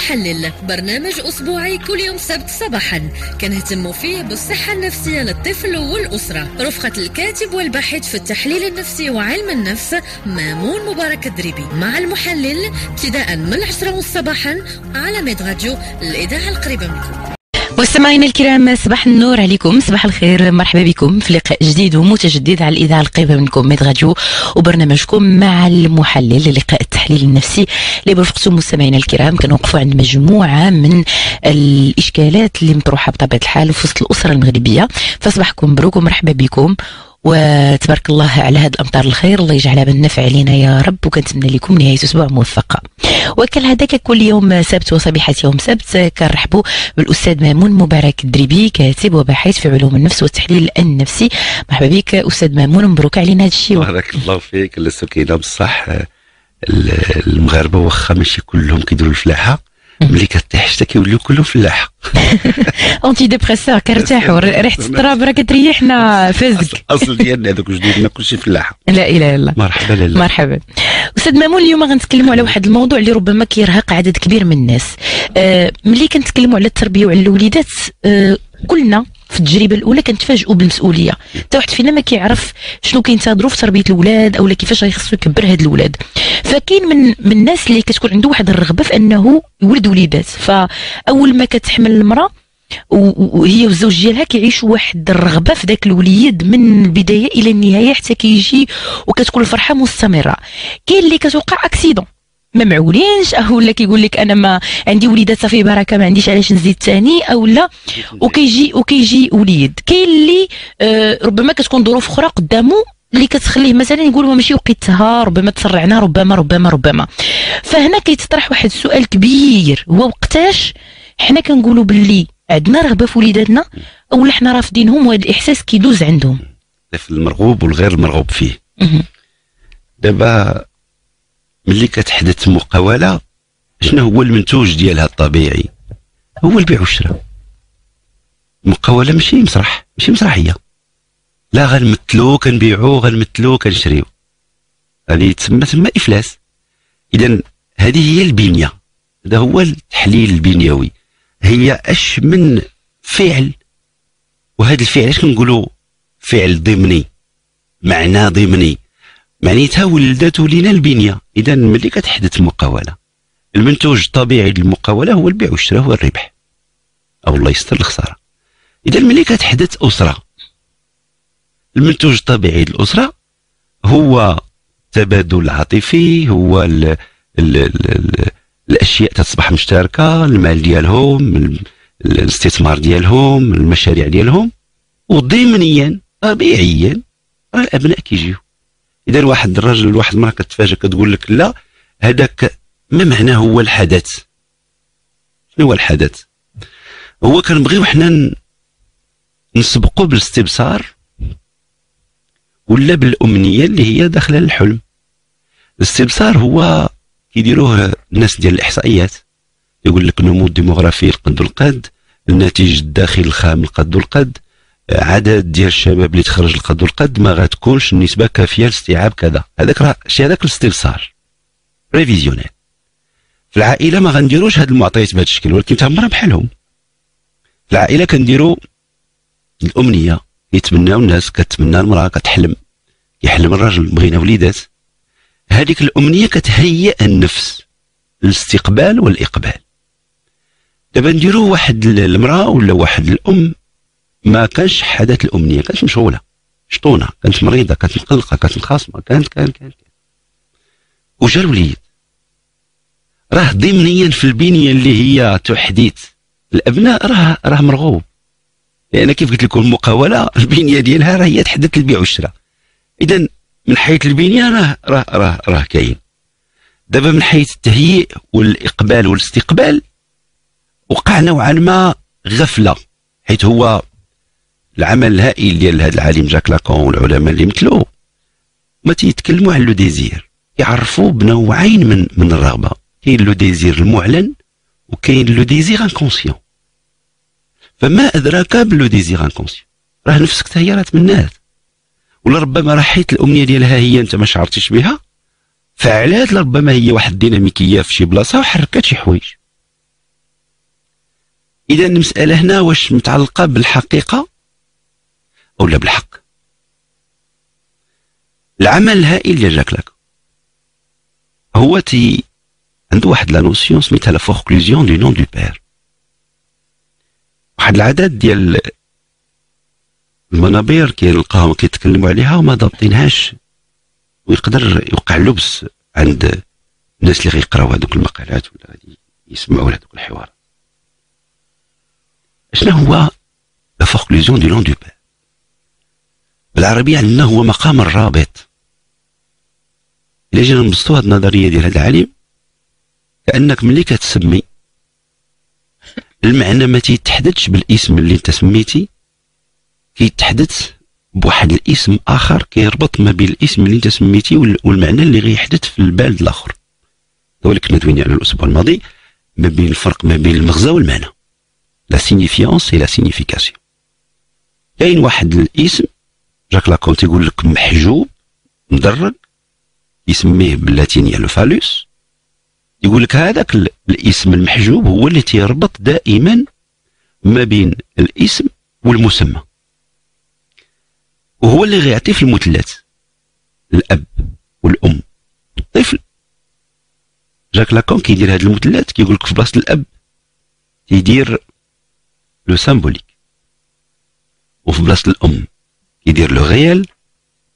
المحلل، برنامج أسبوعي كل يوم سبت صباحا كنهتم فيه بالصحة النفسية للطفل والأسرة، رفقة الكاتب والباحث في التحليل النفسي وعلم النفس مامون مبارك الدريبي، مع المحلل ابتداء من 10 صباحا على ميد راديو الإذاعة القريبة منكم. مستمعينا الكرام، صباح النور عليكم، صباح الخير، مرحبا بكم في لقاء جديد ومتجدد على الاذاعه القريبه منكم ميد راديو وبرنامجكم مع المحلل، لقاء التحليل النفسي اللي برفقتو مستمعينا الكرام. كنوقفوا عند مجموعه من الاشكالات اللي مطروحه بطبيعه الحال في وسط الاسره المغربيه. فصباحكم مبروك ومرحبا بكم، وتبارك الله على هذه الامطار الخير، الله يجعلها بالنفع علينا يا رب، وكنتمنى لكم نهايه اسبوع موفقه. وكالعاده كل يوم سبت وصبيحه يوم سبت كنرحبوا بالاستاذ مامون مبارك الدريبي، كاتب وباحث في علوم النفس والتحليل النفسي. مرحبا بك استاذ مامون، مبروك علينا هذا الشيء. بارك الله فيك. السكينه بصح المغاربه واخا ماشي كلهم كيديروا الفلاحه، ملي كطيح الشتا كيوليو كلهم فلاحه. اونتي ديبريسور كرتاحوا، ريحه التراب راه كتريحنا فازك. الاصل ديالنا هذوك جدودنا كلشي فلاحه. لا اله الا الله. مرحبا لاله. مرحبا استاذ مامون، اليوم غنتكلموا على واحد الموضوع اللي ربما كيرهق عدد كبير من الناس. ملي كنتكلموا على التربيه وعلى الوليدات، كلنا في التجربه الاولى كنتفاجئوا بالمسؤوليه، حتى واحد فينا ما كيعرف شنو كينتظروا في تربيه الاولاد اولا كيفاش غيخصو يكبر هاد الاولاد. فكاين من الناس اللي كتكون عنده واحد الرغبه في انه يولد وليدات، فاول ما كتحمل المراه وهي والزوج ديالها كيعيشوا واحد الرغبه في ذاك الوليد من البدايه الى النهايه حتى كيجي، وكتكون الفرحه مستمره. كاين اللي كتوقع اكسيدون، ما معولينش، اولا كيقول لك انا ما عندي وليدات صافي بركه، ما عنديش علاش نزيد ثاني اولا، وكيجي وليد. كاين اللي ربما كتكون ظروف اخرى قدامه اللي كتخليه مثلا يقول ماشي وقيتها، ربما تسرعنا، ربما. فهنا كيتطرح واحد السؤال كبير، هو وقتاش حنا كنقولوا باللي عندنا رغبه في وليداتنا ولا حنا رافضينهم وهذا الاحساس كيدوز عندهم؟ في المرغوب والغير مرغوب فيه. دابا ملي كتحدث مقاوله، شنو هو المنتوج ديالها الطبيعي؟ هو البيع والشراء. المقاوله ماشي مسرحيه، لا غنمثلو كنبيعو، غنمثلو كنشريو، يعني تما افلاس. اذا هذه هي البنيه، هذا هو التحليل البنيوي، هي اش من فعل، وهذا الفعل اش كنقولوا فعل ضمني، معنى ضمني، معنيتها ولداتو لينا البنيه. اذا ملي كتحدث مقاوله، المنتوج الطبيعي للمقاوله هو البيع والشراء، هو الربح او الله يستر الخساره. اذا ملي كتحدث اسره، المنتوج الطبيعي للاسره هو التبادل العاطفي، هو ال الاشياء تصبح مشتركه، المال ديالهم، الاستثمار ديالهم، المشاريع ديالهم، وضمنيا طبيعيا راه الابناء كيجيو. اذا واحد الراجل ولا واحد المراه كتفاجئ كتقول لك لا، هذاك ما معناه هو الحدث. شنو هو الحدث؟ هو كنبغيو حنا نسبقوا بالاستبصار ولا بالامنيه اللي هي داخله الحلم. الاستبصار هو كيديروه الناس ديال الاحصائيات، يقول لك النمو الديموغرافي القد والقد، الناتج الداخلي الخام القد والقد، عدد ديال الشباب اللي تخرج القد والقد ما غتكونش النسبه كافيه لاستيعاب كذا. هذاك راه شي، هذاك الاستبصار بريفيزيونيل. في العائله ما غنديروش هاد المعطيات بهذا الشكل، ولكن حتى مره بحالهم. في العائله كنديروا الامنيه، يتمناو الناس، كتمنى المراه، كتحلم، يحلم الراجل، بغينا وليدات. هذيك الامنيه كتهيئ النفس للاستقبال والاقبال. دابا نديرو واحد المراه ولا واحد الام ما كانش حدث الامنيه، كانت مشغوله، شطونه، كانت مريضه، كانت مقلقه، كانت مخاصمه، كانت. وجا الوليد، راه ضمنيا في البنيه اللي هي تحديث الابناء راه مرغوب، لان كيف قلت لكم المقاوله البنيه ديالها راه هي تحدث البيع والشراء. اذا من حيث البنيه راه كاين. دابا من حيث التهيئ والاقبال والاستقبال وقع نوعا ما غفله، حيث هو العمل الهائل ديال هذا العالم جاك لاكان والعلماء اللي مثلو ما تيتكلموا على لو ديزير، يعرفوا بنوعين من الرغبه، كاين لو ديزير المعلن وكاين لو ديزير انكونسيون. فما ادراك بلو ديزير انكونسيون، راه نفسك حتى هي راه تمنات، ولا ربما راه حيت الامنيه ديالها هي انت ما شعرتيش بها، فعلات، لربما هي واحد الديناميكيه في شي بلاصه وحركات شي حوايج. إذا المسألة هنا واش متعلقة بالحقيقة أو لا بالحق. العمل الهائل ديال جاك لاكان هو عنده واحد لا نوسيون سميتها لا فوركلوزيون دو نون دو بير، واحد العدد ديال المنابر كيلقاهم كيتكلموا عليها وما ضابطينهاش، ويقدر يوقع اللبس عند الناس اللي غيقراو هذوك المقالات ولا يسمعوا لهذوك الحوارات. شنو هو لا فوركلوزيون دو نون دو بير؟ بالعربية عندنا هو مقام الرابط. إلا جينا نبسطو هاد النظرية ديال هاد العالم، كأنك ملي كتسمي المعنى ما تيتحدثش بالاسم اللي انت سميتي، كيتحدث بواحد الاسم آخر كيربط ما بين الاسم اللي انت سميتي والمعنى اللي غيحدث في البلد الآخر. هو اللي كنا دوينا على الأسبوع الماضي، ما بين الفرق ما بين المغزى والمعنى، لا سينيفيونس ولا سينيفيكاسيون. كاين واحد الاسم جاك لاكان تيقول لك محجوب مدرج، يسميه باللاتينية لو فالوس، يقول لك هذاك الاسم المحجوب هو اللي تيربط دائما ما بين الاسم والمسمى، وهو اللي غيعطي في المثلث الاب والام والطفل. جاك لاكان كيدير هذا المثلث، كيقول لك في بلاصه الاب يدير لو سامبوليك، وفي بلاصه الام كيدير لو غيال،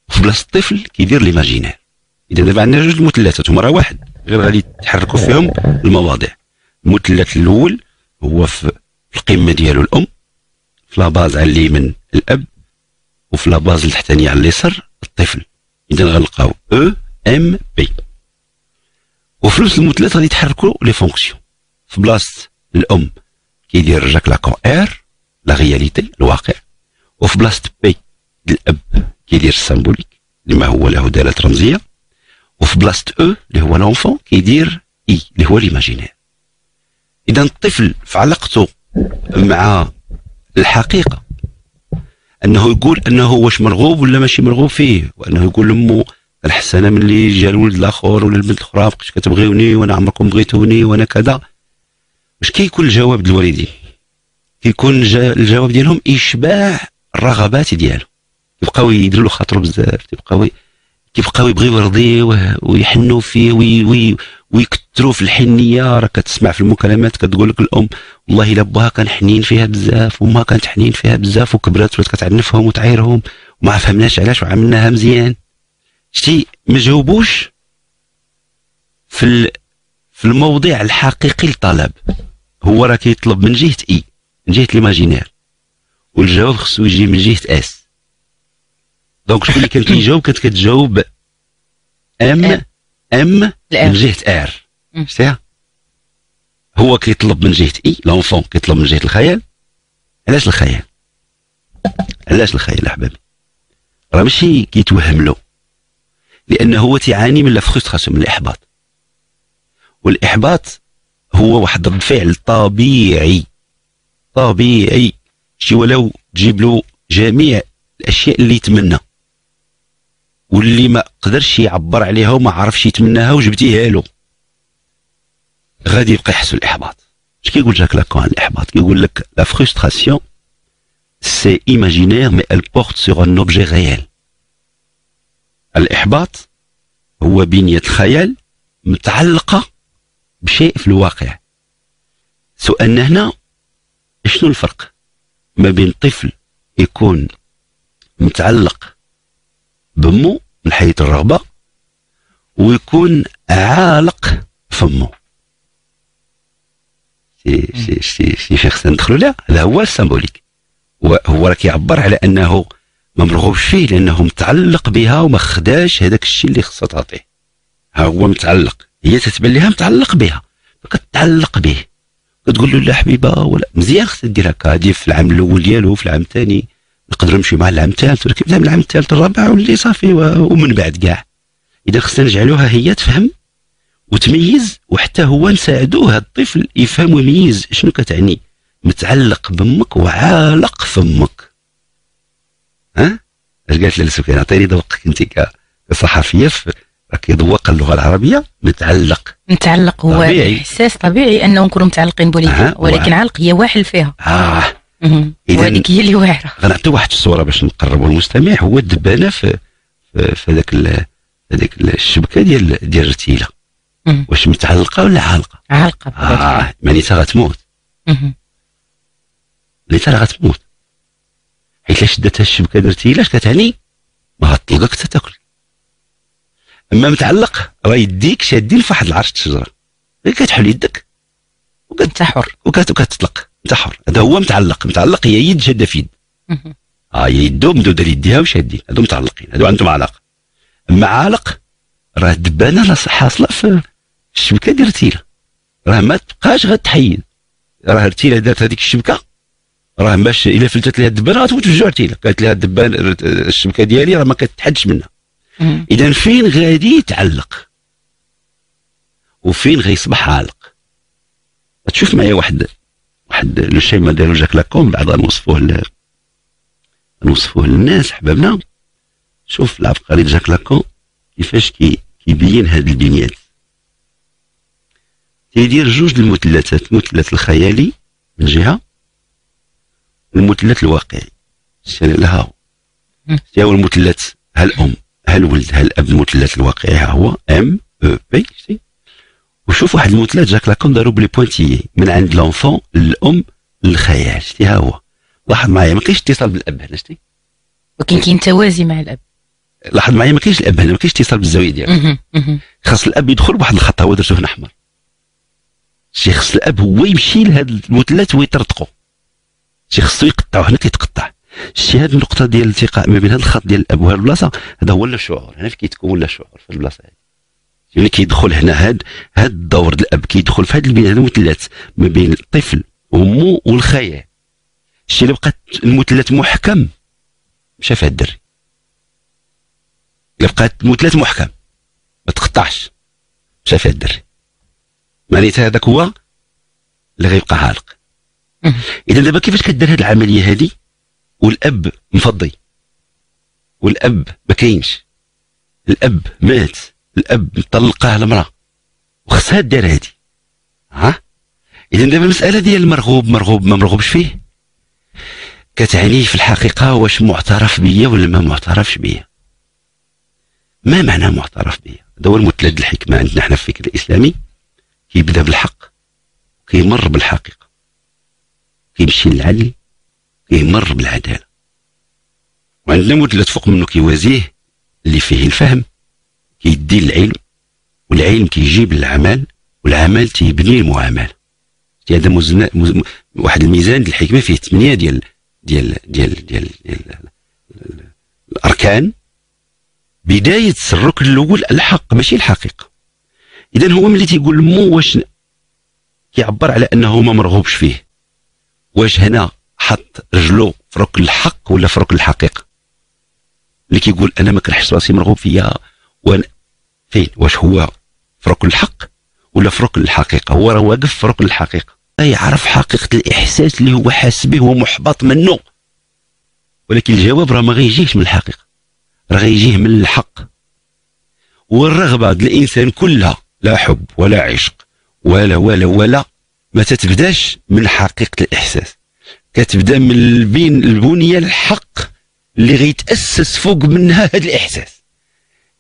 وفي بلاصه الطفل كيدير ليماجينير. اذا دابا عندنا جوج المثلثات هما راه واحد، غير غادي تحركوا فيهم المواضيع. المثلث الاول هو في القمه ديالو الام، في لاباز على اليمين الاب، وفي لاباز التحتانيه على اليسر الطفل. اذا غنلقاو او ام بي، وفي نفس المثلث غادي يتحركوا لي فونكسيون. في بلاصه الام كيدير جاك لاكان ار لا رياليتي الواقع، وفي بلاصه بي الاب كيدير السامبوليك اللي هو له دلاله رمزيه، وفي بلاصه او اللي هو لونفون كيدير اي اللي هو ليماجينير. اذا الطفل في علاقته مع الحقيقه انه يقول انه واش مرغوب ولا ماشي مرغوب فيه، وانه يقول لامو كنحس انا ملي جا الولد الاخر ولا البنت الاخرى مابقيتش كتبغيوني وانا عمركم بغيتوني وانا كذا. واش كيكون الجواب ديال الوالدين؟ كيكون الجواب ديالهم اشباع الرغبات ديالو، يبقاو يديروا خاطرو بزاف، كيبقاو يبغيو يرضيوه ويحنوا فيه ويكثروا في الحنيه. راه كتسمع في المكالمات كتقول لك الام والله الا باها كان حنين فيها بزاف، وما كانت حنين فيها بزاف، وكبرات ولات كتعنفهم وتعايرهم وما فهمناش علاش وعملناها مزيان. شتي ما جاوبوش في الموضع الحقيقي للطلب. هو راه كيطلب من جهه اي، من جهه ليماجينير، والجواب خصو يجي من جهه اس. دونك شكون اللي كان كيجاوب؟ كانت كتجاوب ام من جهه ار، شتيها؟ هو كيطلب من جهه اي، لونفون كيطلب من جهه الخيال. علاش الخيال؟ علاش الخيال احبابي؟ راه ماشي كيتوهم له، لانه هو تيعاني من لا فروستراسيون، من الاحباط. والاحباط هو واحد رد فعل طبيعي، شي ولو تجيب له جميع الاشياء اللي يتمنى واللي ما قدرش يعبر عليها وما عرفش يتمناها وجبتيها له، غادي يبقى يحس بالاحباط. اش كيقول جاك لاكان عن الاحباط؟ كيقول لك لا فرستراسيون سي ايماجينير مي ال بورت سور ان اوبجي ريال. الاحباط هو بنيه الخيال متعلقه بشيء في الواقع. سؤالنا هنا شنو الفرق ما بين طفل يكون متعلق بمو من حيث الرغبة ويكون عالق فمو؟ شي شخص ندخلو له، هذا هو السامبوليك، وهو راه كيعبر على انه ما مرغوبش فيه لانه متعلق بها وما خداش هذاك الشيء اللي خصها تعطيه. ها هو متعلق، هي تتبان لها متعلق بها، فكتعلق به، كتقول له لا حبيبه ولا مزيان خصك دير هكا، هادي في العام الاول ديالو، في العام الثاني نقدر نمشي مع العام الثالث، ولكن العام الثالث الرابع واللي صافي ومن بعد كاع. اذا خصنا نجعلوها هي تفهم وتميز، وحتى هو نساعدوه هذا الطفل يفهم ويميز شنو كتعني متعلق بامك وعالق فمك. ها اش قالت لها السكينه؟ عطيني ذوقك انت كصحفيه أكيد هو قال اللغة العربية متعلق هو طبيعي. إحساس طبيعي أنه نكونوا متعلقين بوليتها ولكن عالق هي واحل فيها. وهذيك هي اللي واعرة. غنعطي واحد الصورة باش نقربوا المستمع. هو الدبانة في هذاك الشبكة ديال الرتيلة واش متعلقة ولا عالقة؟ عالقة. معناتها غتموت. معناتها راه غتموت. حيت إلا شدتها الشبكة ديال الرتيلة اش كتعني؟ ما غتطلقك حتى تاكل. اما متعلق راه يديك شادين في واحد العرش الشجره غير كتحل يدك وكنت حر وكتطلق انت حر. هذا هو متعلق هي يد شاده في يد هي يدو مدوده ليديها وشادين هادو متعلقين هادو عندهم علاقه. اما عالق راه الدبانه راه حاصله في الشبكه ديال الرتيله راه ما تبقاش غتحيد. راه الرتيله دارت هذيك الشبكه راه باش الا فلتت لها الدبانه غتموت الجوع. الرتيله قالت لها الدبانه الشبكه ديالي راه ما كتحدش منها. إذا فين غادي يتعلق وفين غيصبح عالق؟ تشوف معايا واحد لو شيما دارو جاك لاكان بعد نوصفوه للناس حبابنا. شوف العبقري جاك لاكان كيفاش كيبين هذا البنياد. تيدير جوج المثلثات، المثلث الخيالي من جهه والمثلث الواقعي. لها هو المثلث هالأم هالولد هالاب. المثلث الواقعي هو ام او بي سي. وشوف واحد المثلث جاك لاكان دارو بلي بوانتيي من عند لونفون للام للخيال. شتي ها هو لاحظ معايا ما كاينش اتصال بالاب هنا شتي ولكن كاين توازي مع الاب. لاحظ معايا ما كاينش الاب هنا ما كاينش اتصال بالزاويه ديالو. خاص الاب يدخل بواحد الخط هو درتو هنا احمر. شي خاص الاب هو يمشي لهذا المثلث ويطرطقو. شي خاصو يقطعو هنا كيتقطع. شتي هاد النقطة ديال الالتقاء ما بين هاد الخط ديال الاب وهاد البلاصة هذا هو اللاشعور. هنا فين كيتكون اللاشعور في البلاصة هادي. يعني كيدخل هنا هاد الدور ديال الاب كيدخل في هاد البناء المثلث ما بين الطفل وامو والخيال. شتي إلا بقى المثلث محكم مشى في هاد الدري. إلا بقى المثلث محكم ما تقطعش مشى في هاد الدري. معناتها هذاك هو اللي غيبقى عالق. إذا دابا كيفاش كدير هاد العملية هادي؟ والاب مفضي والاب ما كاينش. الاب مات. الاب طلقاه المراه وخصها دير هادي. اذا دابا المساله ديال المرغوب مرغوب ما مرغوبش فيه كتعني في الحقيقه واش معترف بيا ولا ما معترفش بيا. ما معنى معترف بيا؟ هذا هو المثلث الحكمه عندنا حنا في الفكر الاسلامي. كيبدا بالحق وكيمر بالحقيقه كيمشي للعدل كيمر بالعداله. وعندنا مثلث فوق منه كيوازيه اللي فيه الفهم كيدي العلم والعلم كيجيب العمل والعمل تيبني المعامله. هذا واحد الميزان ديال الحكمه فيه 8 ديال الاركان. بدايه الركن الاول الحق ماشي الحقيقه. اذا هو ملي تيقول مو واش كيعبر على انه ما مرغوبش فيه. واش هنا حط رجلو في ركن الحق ولا في ركن الحقيقه؟ اللي كيقول انا ما كنحس راسي مرغوب فيا فين؟ واش هو في ركن الحق ولا في ركن الحقيقه؟ هو راه واقف في ركن الحقيقه. يعرف حقيقه الاحساس اللي هو حاس به ومحبط منه. ولكن الجواب راه ما غيجيش من الحقيقه راه غيجيه من الحق. والرغبه ديال الانسان كلها لا حب ولا عشق ولا ولا ولا ما تتبداش من حقيقه الاحساس. كتبدا من بين البنيه الحق اللي غيتاسس فوق منها هذا الاحساس.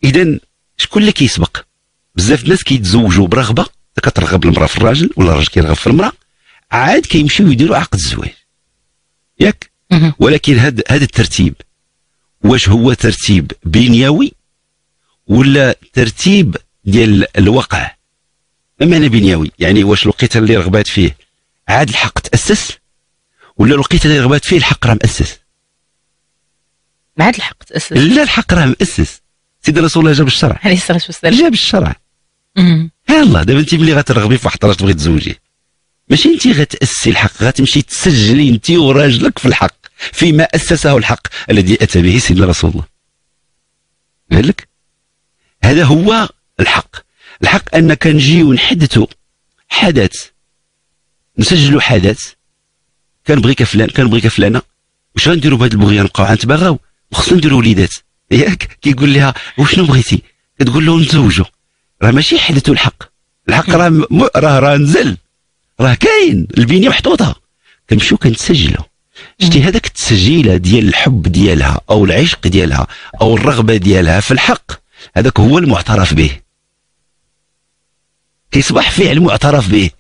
اذا شكون اللي كيسبق؟ بزاف الناس كيتزوجوا برغبه. كترغب المراه في الراجل ولا الراجل كيرغب في المراه عاد كيمشيو يديروا عقد الزواج ياك. ولكن هذا الترتيب واش هو ترتيب بنيوي ولا ترتيب ديال الواقع؟ ما معنى بنيوي؟ يعني واش الوقت اللي رغبات فيه عاد الحق تاسس ولا لقيت اللي رغبات فيه الحق راه مؤسس؟ ما عاد الحق تأسس. لا الحق راه مؤسس. سيدي رسول الله جاب الشرع عليه الصلاة والسلام. جاب الشرع. يلاه دابا انت ملي غترغبي في واحد الراجل تبغي تزوجيه ماشي انت غتأسسي الحق غتمشي تسجلي انت وراجلك في الحق فيما أسسه الحق الذي أتى به سيدنا رسول الله. قال لك هذا هو الحق. الحق أن كنجيو نحدثوا حدث نسجلوا حدث كنبغي كفلان كنبغي كفلانه. واش غنديروا بهذه البغيه؟ نبقاو عنتبغاو وخصنا نديروا وليدات ياك. كيقول لها وشنو بغيتي؟ تقول لهم تزوجوا، راه ماشي حدثوا الحق، الحق راه نزل، راه كاين، البنيه محطوطه. كنمشيو كنتسجلوا. شتي هذاك التسجيله ديال الحب ديالها او العشق ديالها او الرغبه ديالها في الحق، هذاك هو المعترف به، كيصبح فعل معترف به.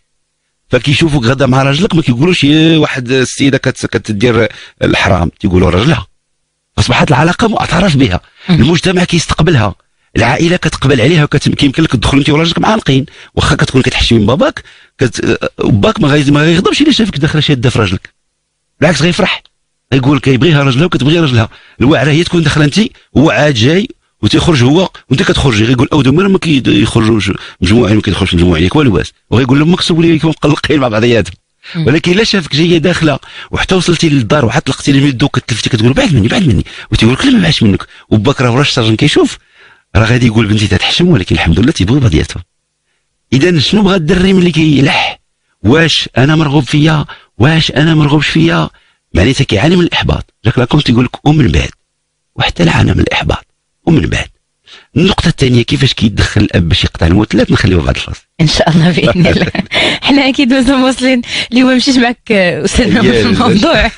فكيشوفوك غدا مع راجلك ما كيقولوش يا واحد السيده كتدير الحرام، تيقولوا راجلها. اصبحت العلاقه معترف بها، المجتمع كيستقبلها، العائله كتقبل عليها، وكيمكن لك تدخلوا انت وراجلك معانقين، واخا كتكون كتحشي من باباك، باك ما غيغضبش الا شافك داخله شاده في راجلك، بالعكس غيفرح، غيقول لك كيبغيها راجلها وكتبغي راجلها. الواعره هي تكون داخله انت، هو عاد جاي وتيخرج هو وانت كتخرجي، غيقول اودو مال ما كيخرجوش مجموعين، ما كيدخلوش مجموعين، ياك والواس، وغيقول لهم مكسوب ليكم مقلقين مع بعضياتهم. ولكن الا شافك جايه داخله وحتى وصلتي للدار وحتى طلقتي لي يدو كتلفتي كتقول بعد مني بعد مني، وتيقول لك لا ما بعدش منك، وباك راه ورا الشرجم كيشوف، راه غادي يقول بنتي تتحشم، ولكن الحمد لله تيبغيو بعضياتهم. اذا شنو بغى الدري ملي كيلح؟ واش انا مرغوب فيا؟ واش انا مرغوبش فيا؟ معناتها كيعاني من الاحباط. جاك لاكان تيقول لك ومن بعد، وحتى العانى من الاحباط ومن بعد. النقطة الثانية كيفاش كيدخل الأب باش يقطع المثلث، نخليوها بعد الفاصل. إن شاء الله بإذن الله. حنا أكيد مازال واصلين، اليوم مشيت معك أستاذنا في الموضوع.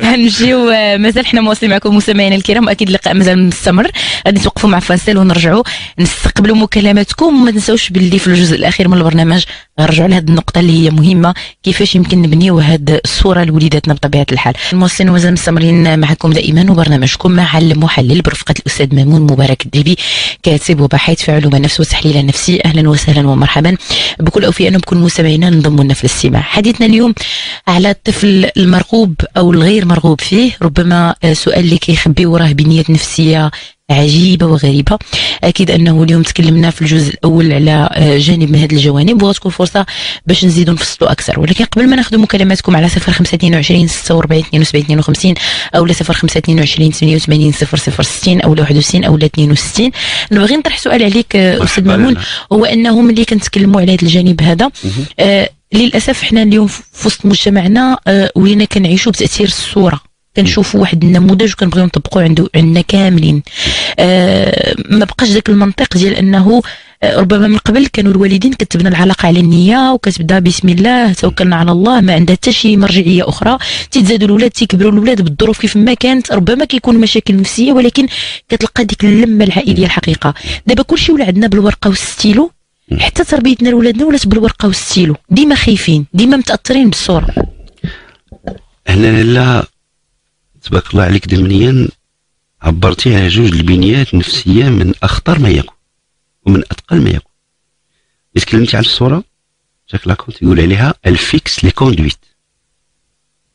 غنمشيو مازال حنا مواصلين معكم مستمعينا الكرام، وأكيد اللقاء مازال مستمر، غادي نتوقفوا مع فاصل ونرجعوا نستقبلوا مكالماتكم، وما تنساوش باللي في الجزء الأخير من البرنامج غنرجعوا لهذه النقطة اللي هي مهمة، كيفاش يمكن نبنيو هذه الصورة لوليداتنا بطبيعة الحال. المواصلين مازال مستمرين معكم دائما، وبرنامجكم مع المحلل برفقة الأستاذ مامون مبارك الدريبي، كاتب وباحث في علوم النفس والتحليل النفسي. أهلا وسهلا ومرحبا بكل أوفياء أنهم كل مستمعينا انضموا لنا في الاستماع. حديثنا اليوم على الطفل المرغوب أو الغير مرغوب فيه، ربما سؤال اللي كيخبي وراه بنيات نفسية عجيبة وغريبة. أكيد أنه اليوم تكلمنا في الجزء الأول على جانب من هذه الجوانب، وغتكون فرصة باش نزيدوا نفصلوا أكثر. ولكن قبل ما ناخذ مكالماتكم على 0522 46 72 52 أو 0522 88 0060 أو 61 أو 62، نبغي نطرح سؤال عليك أستاذ مامون. هو أنه ملي كنتكلموا على هذا الجانب هذا للأسف حنا اليوم في وسط مجتمعنا ولينا كنعيشوا بتأثير الصورة، كنشوفوا واحد النموذج وكنبغيو نطبقوه عندنا كاملين. ما بقاش ذاك المنطق ديال انه ربما من قبل كانوا الوالدين كتبنى العلاقه على النيه، وكتبدا بسم الله توكلنا على الله، ما عندها حتى شي مرجعيه اخرى. تيتزادوا الاولاد، تيكبروا الاولاد بالظروف كيف ما كانت، ربما كيكون مشاكل نفسيه، ولكن كتلقى ديك اللمه العائليه الحقيقه. دابا كلشي ولا عندنا بالورقه والستيلو، حتى تربيتنا لولادنا ولات بالورقه والستيلو، ديما خايفين، ديما متاثرين بالصوره. هلا هلا تبارك الله عليك، ضمنيا عبرتي على جوج البنيات النفسيه من اخطر ما يكون ومن اثقل ما يكون. ملي تكلمتي على الصوره، جاك لاكان تيقول عليها الفيكس لي كوندويت،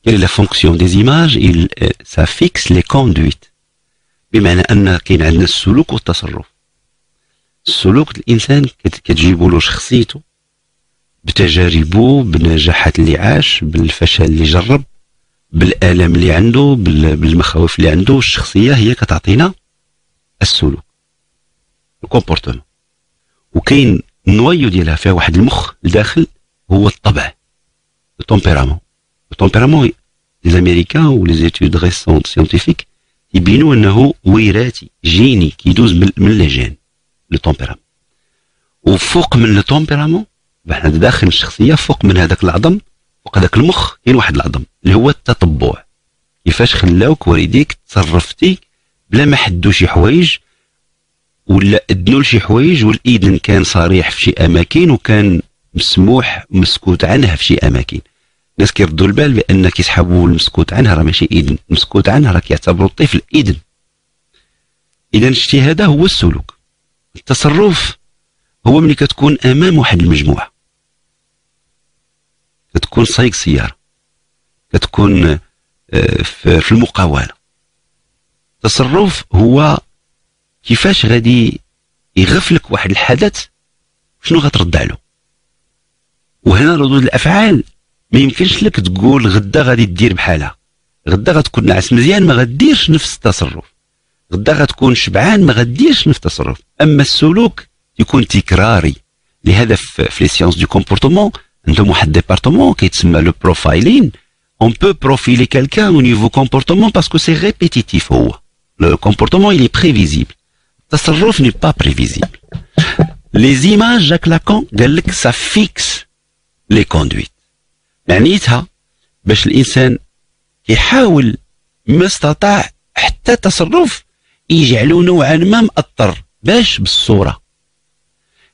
يعني لا فونكسيون دي زيماج سا فيكس لي كوندويت، بمعنى ان كاين عندنا السلوك والتصرف. السلوك الانسان كتجيبوا له شخصيته بتجاربه، بالنجاحات اللي عاش، بالفشل اللي جرب، بالالم اللي عنده، بالمخاوف اللي عنده. الشخصيه هي كتعطينا السلوك، الكومبورتمون، وكاين النويو ديالها فيها واحد المخ الداخل هو الطبع، التمبيرامون. التمبيرامون لي زاميريكان ولي زيتود ريسونت سيونتيفيك يبينوا انه وراثي جيني كيدوز من لي جين لو تمبيرامون. وفوق من لو تمبيرامون بحنا داخل الشخصيه، فوق من هذاك العظم، فوق هذاك المخ كاين واحد العظم اللي هو التطبع، كيفاش خلاوك والديك تصرفتي بلا ما حدوا شي حوايج ولا اذنوا لشي حوايج، والاذن كان صريح في شي اماكن وكان مسموح مسكوت عنها في شي اماكن. الناس كيردوا البال بان كيسحبوا المسكوت عنها، راه ماشي اذن، مسكوت عنها راه كيعتبروا الطفل اذن. اذا شتي هذا هو السلوك. التصرف هو ملي كتكون امام واحد المجموعه، كتكون سايق سياره، كتكون في المقاوله. التصرف هو كيفاش غادي يغفلك واحد الحدث، شنو غترد عليه. وهنا ردود الافعال ما يمكنش لك تقول غدا غادي دير بحالها، غدا غتكون ناعس مزيان ما غديرش نفس التصرف، غدا غتكون شبعان ما غديرش نفس التصرف. اما السلوك يكون تكراري، لهذا في لي سيونس دو كومبورتمون عندهم واحد ديبارتمون كيتسمى لو بروفايلين. On peut profiler quelqu'un au niveau comportement parce que c'est répétitif. Le comportement, il est prévisible. التصرف ني با بريفيزيبل. لي زيماج جاك لاكان قال لك سا فيكس لي كوندويت، معنيتها باش الانسان يحاول ما استطاع حتى تصرف يجعلو نوعا ما مأثر باش بالصوره.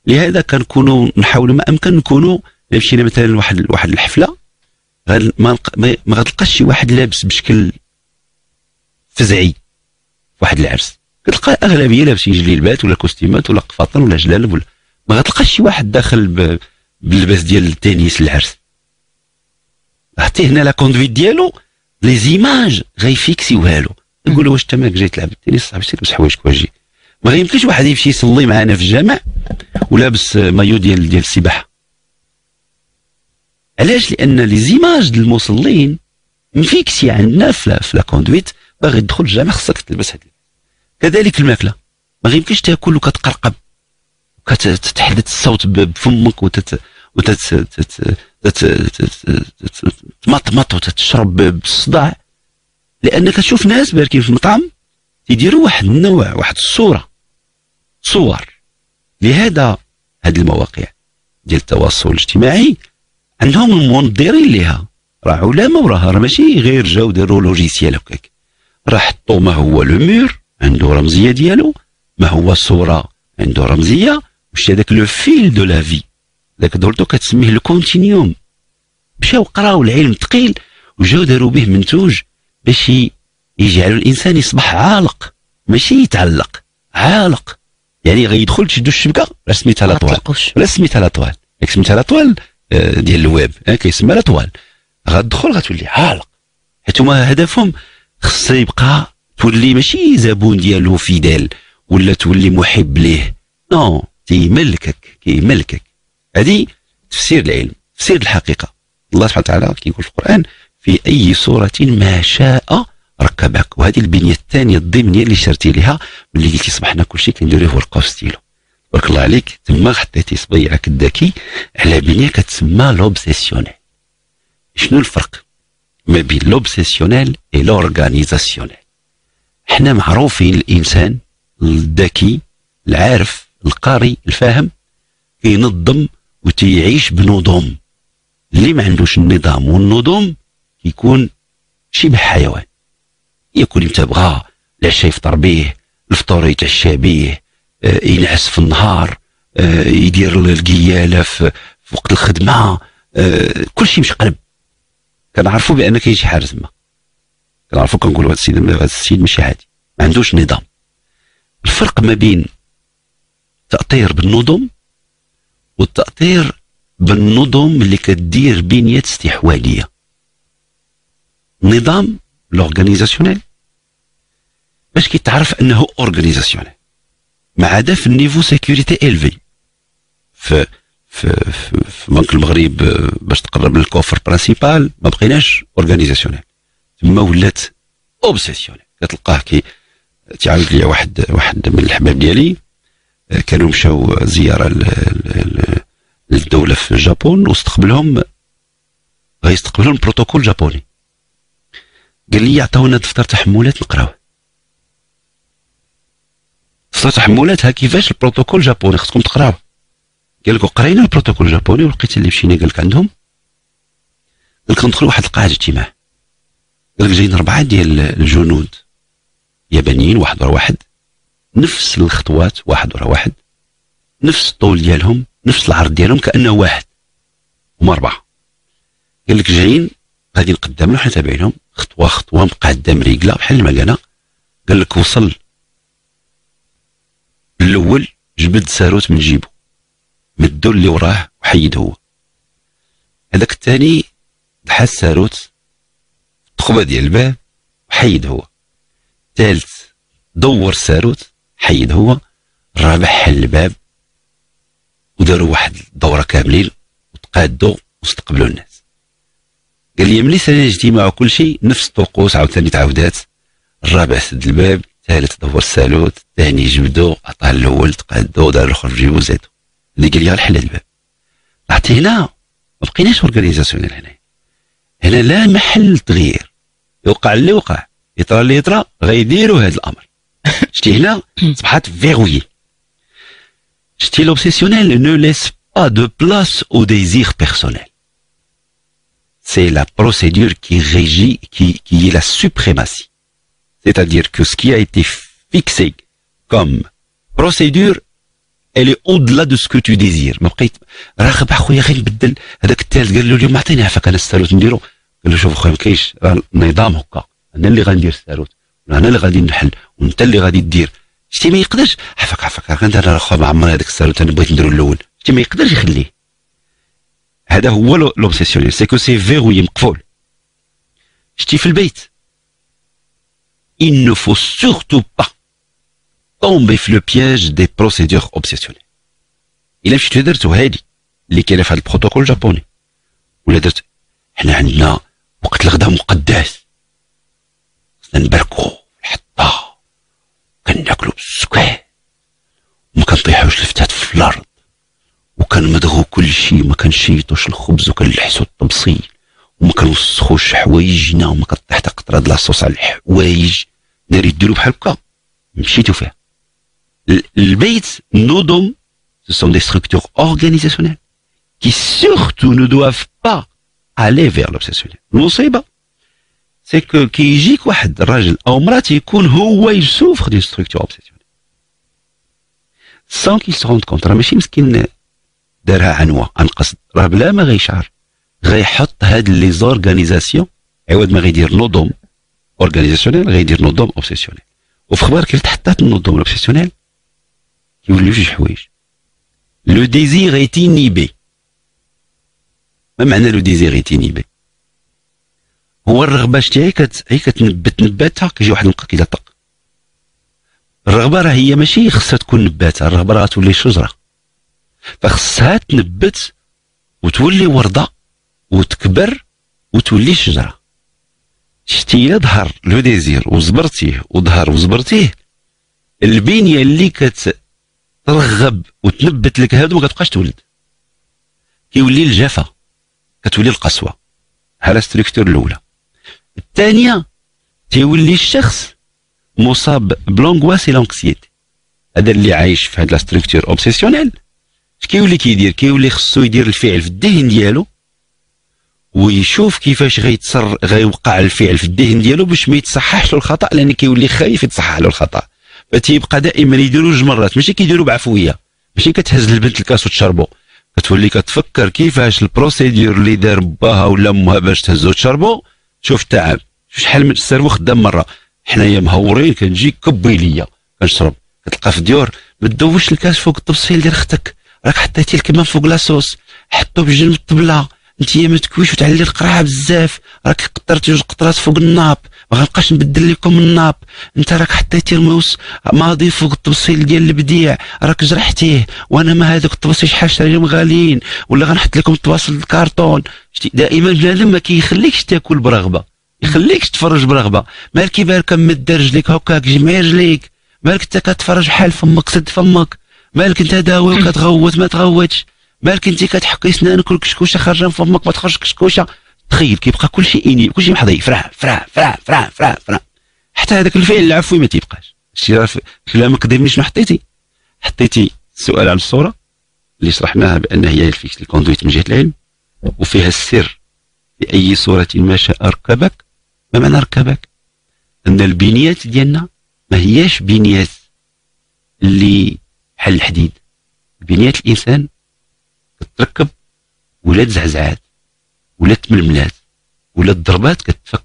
لهذا كنكونوا نحاولوا ما امكن نكونوا الا مشينا مثلا واحد الحفله ما غتلقاش شي واحد لابس بشكل فزعي واحد العرس، كتلقى اغلبيه لابسين جليبات ولا كوستيمات ولا قفاطن ولا جلالب، ولا ما غتلقاش شي واحد داخل باللباس ديال التنس للعرس. حتى هنا لا كوندويت ديالو لي زيماج غيفيكسيوها له، يقول له واش انت مالك جاي تلعب التنس صاحبي سير لبس حوايجك واجي. ما غيمكنش واحد يمشي يصلي معنا في الجامع ولابس مايو ديال السباحه. علاش؟ لان لي زيماج ديال المصلين مفيكسي عندنا في لا كوندويت. باغي تدخل الجامع خصك تلبس هاد. كذلك الماكله ما غيمكنش تاكل وكتقرقب وكتحدث الصوت بفمك وتتمطمط وتتشرب بالصداع، لانك تشوف ناس باركين في المطعم يديروا واحد النوع واحد الصوره صور. لهذا هاد المواقع ديال التواصل الاجتماعي عندهم المنظرين لها راه علماء، وراه ماشي غير جاو داروا لوجيسيال هكاك، راه حطوا ما هو لو مور عنده رمزيه ديالو، ما هو الصوره عنده رمزيه، وشي هذاك لو فيل دو لا في داك دورتو كتسميه الكونتينيوم. مشاو قراو العلم ثقيل وجاو داروا به منتوج باش يجعلوا الانسان يصبح عالق ماشي يتعلق، عالق يعني غيدخل تشدو الشبكه راه سميتها لاطوال، راه سميتها لاطوال، ياك سميتها لاطوال ديال الويب كيسمى لاطوال، غتدخل غتولي عالق. حيت هما هدفهم خص يبقى تولي ماشي زبون ديالو فيدال ولا تولي محب ليه، نو تيملكك كيملكك. هذه تفسير العلم، تفسير الحقيقه. الله سبحانه وتعالى كيقول في القران في اي صوره ما شاء ركبك، وهذه البنيه الثانيه الضمنيه اللي شرتي لها ملي قلتي صبحنا كلشي كنديروه هو القوس ديالو. بارك الله عليك، تما حطيتي صبيعك الذكي على بنيه كتسمى لوبسيسيونيل. شنو الفرق ما بين لوبسيسيونيل اي لورغانيزاسيونيل؟ حنا معروفين الانسان الذكي العارف القاري الفاهم كينظم وتيعيش بنظام. اللي ما عندوش النظام والنظام يكون شبه حيوان، ياكل متى بغا، العشاء يفطر بيه، الفطور يتعشى بيه، ينعس في النهار، يدير القياله في وقت الخدمه، كلشي مشقلب. كنعرفوا بان كاين شي حاجه تما، كنعرفوا كنقولوا هذا السيد ماشي عادي، ما عندوش نظام. الفرق ما بين التأطير بالنظم والتأطير بالنظم اللي كدير بنيه استحواذيه. النظام لورغانيزاسيونيل باش كيتعرف انه اورغانيزاسيونيل، ما عدا في النيفو سيكوريتي الفي في بنك المغرب باش تقرب للكوفر برانسيبال ما بقيناش اورغانيزاسيونيل، تما ولات اوبسيسيونيل. كتلقاه كي تعاود ليا واحد من الحباب ديالي كانوا مشاو زياره للدوله في الجابون واستقبلهم غيستقبلهم بروتوكول جابوني، قال لي عطاونا دفتر تحملات نقراوه. دفتر تحملات ها كيفاش البروتوكول الجابوني خصكم تقراوه. قال لك قرينا البروتوكول الجابوني ولقيت اللي مشينا قال لك عندهم قال لك ندخلوا واحد القاعه اجتماع، قال لك جايين 4 ديال الجنود يابانيين واحد ورا واحد، نفس الخطوات واحد ورا واحد، نفس الطول ديالهم، نفس العرض ديالهم، كانه واحد هما 4. قال لك جايين غادي نقدم له حنا تابعينهم خطوه خطوه مقعده مريقله بحال المكانه. قال لك وصل الاول جبد ساروت من جيبو مدو اللي وراه وحيد هو، هذاك الثاني دحى الساروت التخبه ديال الباب وحيد هو، الثالث دور الساروت حيد هو، الرابع حل الباب، وداروا واحد الدوره كاملين وتقادوا واستقبلوا الناس. قال لي ملي سالي الاجتماع وكل شيء نفس الطقوس عاوتاني تعاودات، الرابع سد الباب، الثالث دور السالوت، الثاني جبدو عطاه الاول تقادو دار الاخر في جيبو زادو. اللي قال لي غير حل الباب. عرفتي هنا ما بقيناش اورغانيزاسيونيل، هنا لا محل تغيير، يوقع اللي وقع يطرى اللي يطرى غيديروا هذا الامر. شتي هنا صبحت verrouillée. Style obsessionnel ne laisse pas de place au désir personnel. C'est la procédure qui régit, qui est la suprématie. C'est-à-dire que ce qui a été fixé comme procédure, elle est au-delà de ce que tu désires. ما بقيت راغب اخويا غير نبدل هذاك التالت قال له اليوم عطيني عفاك انا الساروت نديرو قال له شوف اخويا ما كاينش راه النظام هكا انا اللي غندير الساروت انا اللي غادي نحل وانت اللي غادي دير شتي ما يقدرش عفاك انا راه اخويا ما عمرني هذاك الساروت انا بغيت نديرو الاول شتي ما يقدرش يخليه هذا هو لوبسيسيونيل سي كو سي فيغوي مقفول شتي في البيت il ne faut surtout pas tomber في لو بياج دي بروسيدور اوبسيسيونيل الا مشيتو درتو هادي اللي كاينه في هاد البروتوكول الجابوني ولا درت حنا عندنا وقت الغدا مقدس خصنا نباركو الحطه كناكلو بالسكر وما كنطيحوش لفتات في الارض وكنمضغو كلشي ما كنشيطوش الخبز وكنلحسو الطبسيل وما كنوسخوش حوايجنا وما كطيح حتى قطره د لاصوص على الحوايج داري ديرو بحال هكا مشيتو فيها البيت نودوم ce sont des structures organisationnelles qui surtout ne doivent pas aller vers l'obsessionnel. المصيبه سي كو كيجيك واحد الراجل او امراه تيكون هو يسوفر دي ستركتور اوبسيسيونيل sans qu'il se rende compte راه ماشي مسكين دارها عنوه عن قصد راه بلا ما غيشعر غيحط هاد لي زورغانيزاسيون عوض ما غيدير نظام اورغانيزاسيونيل غيدير نظام اوبسيسيونيل وفي خبار كيف تحطات النظام الاوبسيسيونيل كيوليو جوج حوايج لو ديزير ايتينيبي ما معنى لو ديزير ايتينيبي هو الرغبه شتي هي كتنبت نباتها كيجي واحد الوقت كيطق الرغبه راه هي ماشي خصها تكون نباتها الرغبه راه تولي شجره فخصها تنبت وتولي ورده وتكبر وتولي شجره شتي الا ظهر لو ديزير وزبرتيه وظهر وزبرتيه البنيه اللي كترغب وتنبت لك هادو ما كتبقاش تولد كيولي الجفا كتولي القسوه على ستركتور الاولى الثانيه تيولي الشخص مصاب بلونغواس لونكسيتي هذا اللي عايش في هاد لا ستركتور اوبسيسيونيل كيولي كيدير كيولي خصو يدير الفعل في الذهن ديالو ويشوف كيفاش غيوقع الفعل في الذهن ديالو باش ما يتصححش له الخطا لان كيولي خايف يتصحح له الخطا فتيبقى دائما يديروا جوج مرات ماشي كيديروا بعفويه ماشي كتهز البنت الكاس وتشربو كتولي كتفكر كيفاش البروسيدور اللي دار باها ولا امها باش تهزو وتشربو شوف التعب شحال من السيرفو خدام مره حنايا مهورين كنجي كبي ليا كنشرب كتلقى في الديور ما تدوش الكاس فوق الطبسيل ديال اختك راك حطيتي الكمام فوق لاصوص حطو بجنب الطبله انتي ما تكويش وتعلي القرعه بزاف راك قطرتي جوج قطرات فوق الناب ما غنبقاش نبدل لكم الناب انت راك حطيتي الموس ماضي فوق الطبسيل ديال البديع راك جرحتيه وانا ما هذوك الطبسيل شحال شريهم غاليين ولا غنحط لكم الطباسل الكارطون دائما بنادم ما كيخليكش تاكل برغبه يخليكش تفرج برغبه مالك كيبان كمد رجليك هكاك جمع رجليك مالك انت كتفرج بحال فمك سد فمك مالك انت داوي وكتغوت ما تغوتش مالك انت كتحكي سنانك والكشكوشه خارجه من فمك ما تخرجش كشكوشه تخيل كيبقى كلشي انيب كلشي محضي فرع فرع فرع فرع فرع فرع حتى هذاك الفعل العفوي ما تيبقاش شتي راه كلامك دابا شنو حطيتي السؤال على الصوره اللي شرحناها بان هي الفيكس الكوندويت من جهه العلم وفيها السر باي صوره ما شاء ركبك ما معنى ركبك ان البنيات ديالنا ما هياش بنيات اللي بحال الحديد بنيات الانسان كتركب ولا تزعزعات ولا تململات ولا الضربات كتفك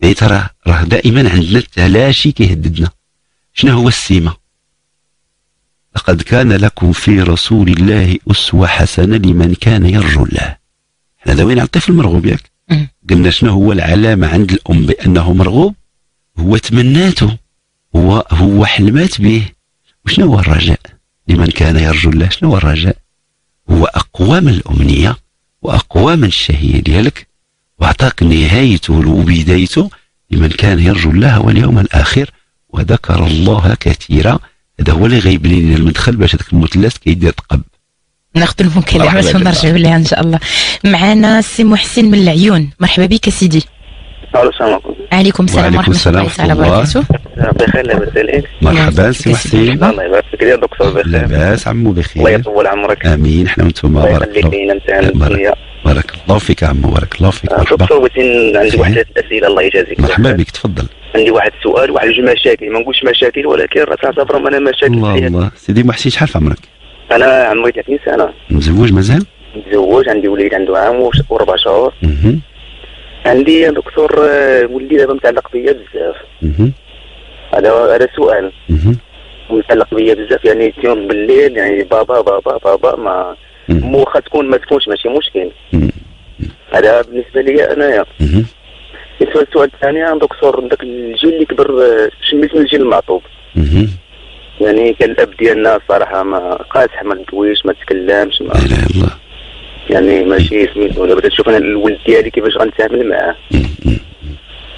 يعني ترى راه دائما عندنا التلاشي كيهددنا شنو هو السيمه لقد كان لكم في رسول الله اسوه حسنه لمن كان يرجو الله حنا داويين على الطفل المرغوب ياك قلنا شنو هو العلامه عند الام بانه مرغوب هو تمناته هو حلمات به وشنو هو الرجاء لمن كان يرجو الله شنو هو الرجاء هو أقوى من الأمنية وأقوى من الشهية ديالك وأعطاك نهايته وبدايته لمن كان يرجو الله واليوم الآخر وذكر الله كثيرا هذا هو اللي غيبني لنا المدخل باش هذاك المثلث كيدير تقب ناخذ المكالمة باش نرجعوا لها إن شاء الله معنا السي محسن من العيون مرحبا بك سيدي السلام عليكم. وعليكم السلام ورحمة الله تعالى وبركاته. بخير لاباس عليك. مرحبا سي محسن. الله يبارك فيك يا دكتور بخير. لاباس عمو بخير. الله يطول عمرك. امين احنا وانتوما بارك الله. بارك الله فيك عمو بارك الله فيك. دكتور بغيت عندي واحد الاسئله الله يجازيك. مرحبا بك تفضل. عندي واحد السؤال وواحد المشاكل ما نقولش مشاكل ولكن راه تعتبرهم انا مشاكل. الله الله سيدي محسن شحال في عمرك؟ انا عمري 30 سنه. مزوج مازال؟ متزوج عندي وليد عنده عام و4 شهور. عندي يا دكتور ولدي دابا متعلق بيا بزاف. هذا سؤال. متعلق بيا بزاف يعني تيوم بالليل يعني بابا بابا بابا ما واخا تكون ما تكونش ماشي مشكل. هذا بالنسبه لي انايا. السؤال الثاني دكتور ذاك الجيل اللي كبر شميت من الجيل المعطوب. يعني كان الاب ديالنا الصراحه ما قاسح ما ندويش ما تكلمش ما. لا اله الا الله. يعني ماشي سميتو دابا تشوف انا الولد ديالي كيفاش غنتعامل معاه.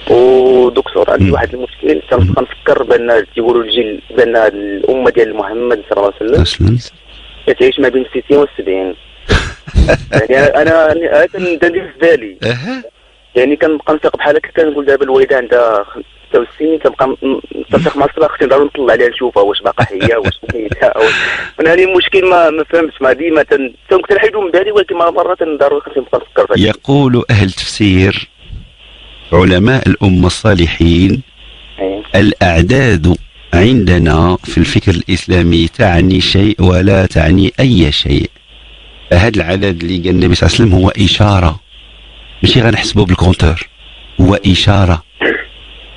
ودكتور عندي واحد المشكل كنفكر بان تيقولوا الجيل بان الامه ديال محمد صلى الله عليه وسلم كتعيش ما بين 60 و70 يعني انا كندير في بالي يعني كنبقى نفيق بحال هكا كنقول دابا الوالده عندها 66 كنبقى نتفق مع الصباح خصني ضروري نطلع عليها نشوفها واش باقا حيه واش ميتها انا هاني المشكل ما فهمتش ما ديما تنحيدو من بالي ولكن مرة ضروري خصني نبقى نفكر فيها. يقول اهل تفسير علماء الامه الصالحين الاعداد عندنا في الفكر الاسلامي تعني شيء ولا تعني اي شيء. هذا العدد اللي قال النبي صلى الله عليه وسلم هو اشاره ماشي غنحسبوه بالكونتور هو اشاره.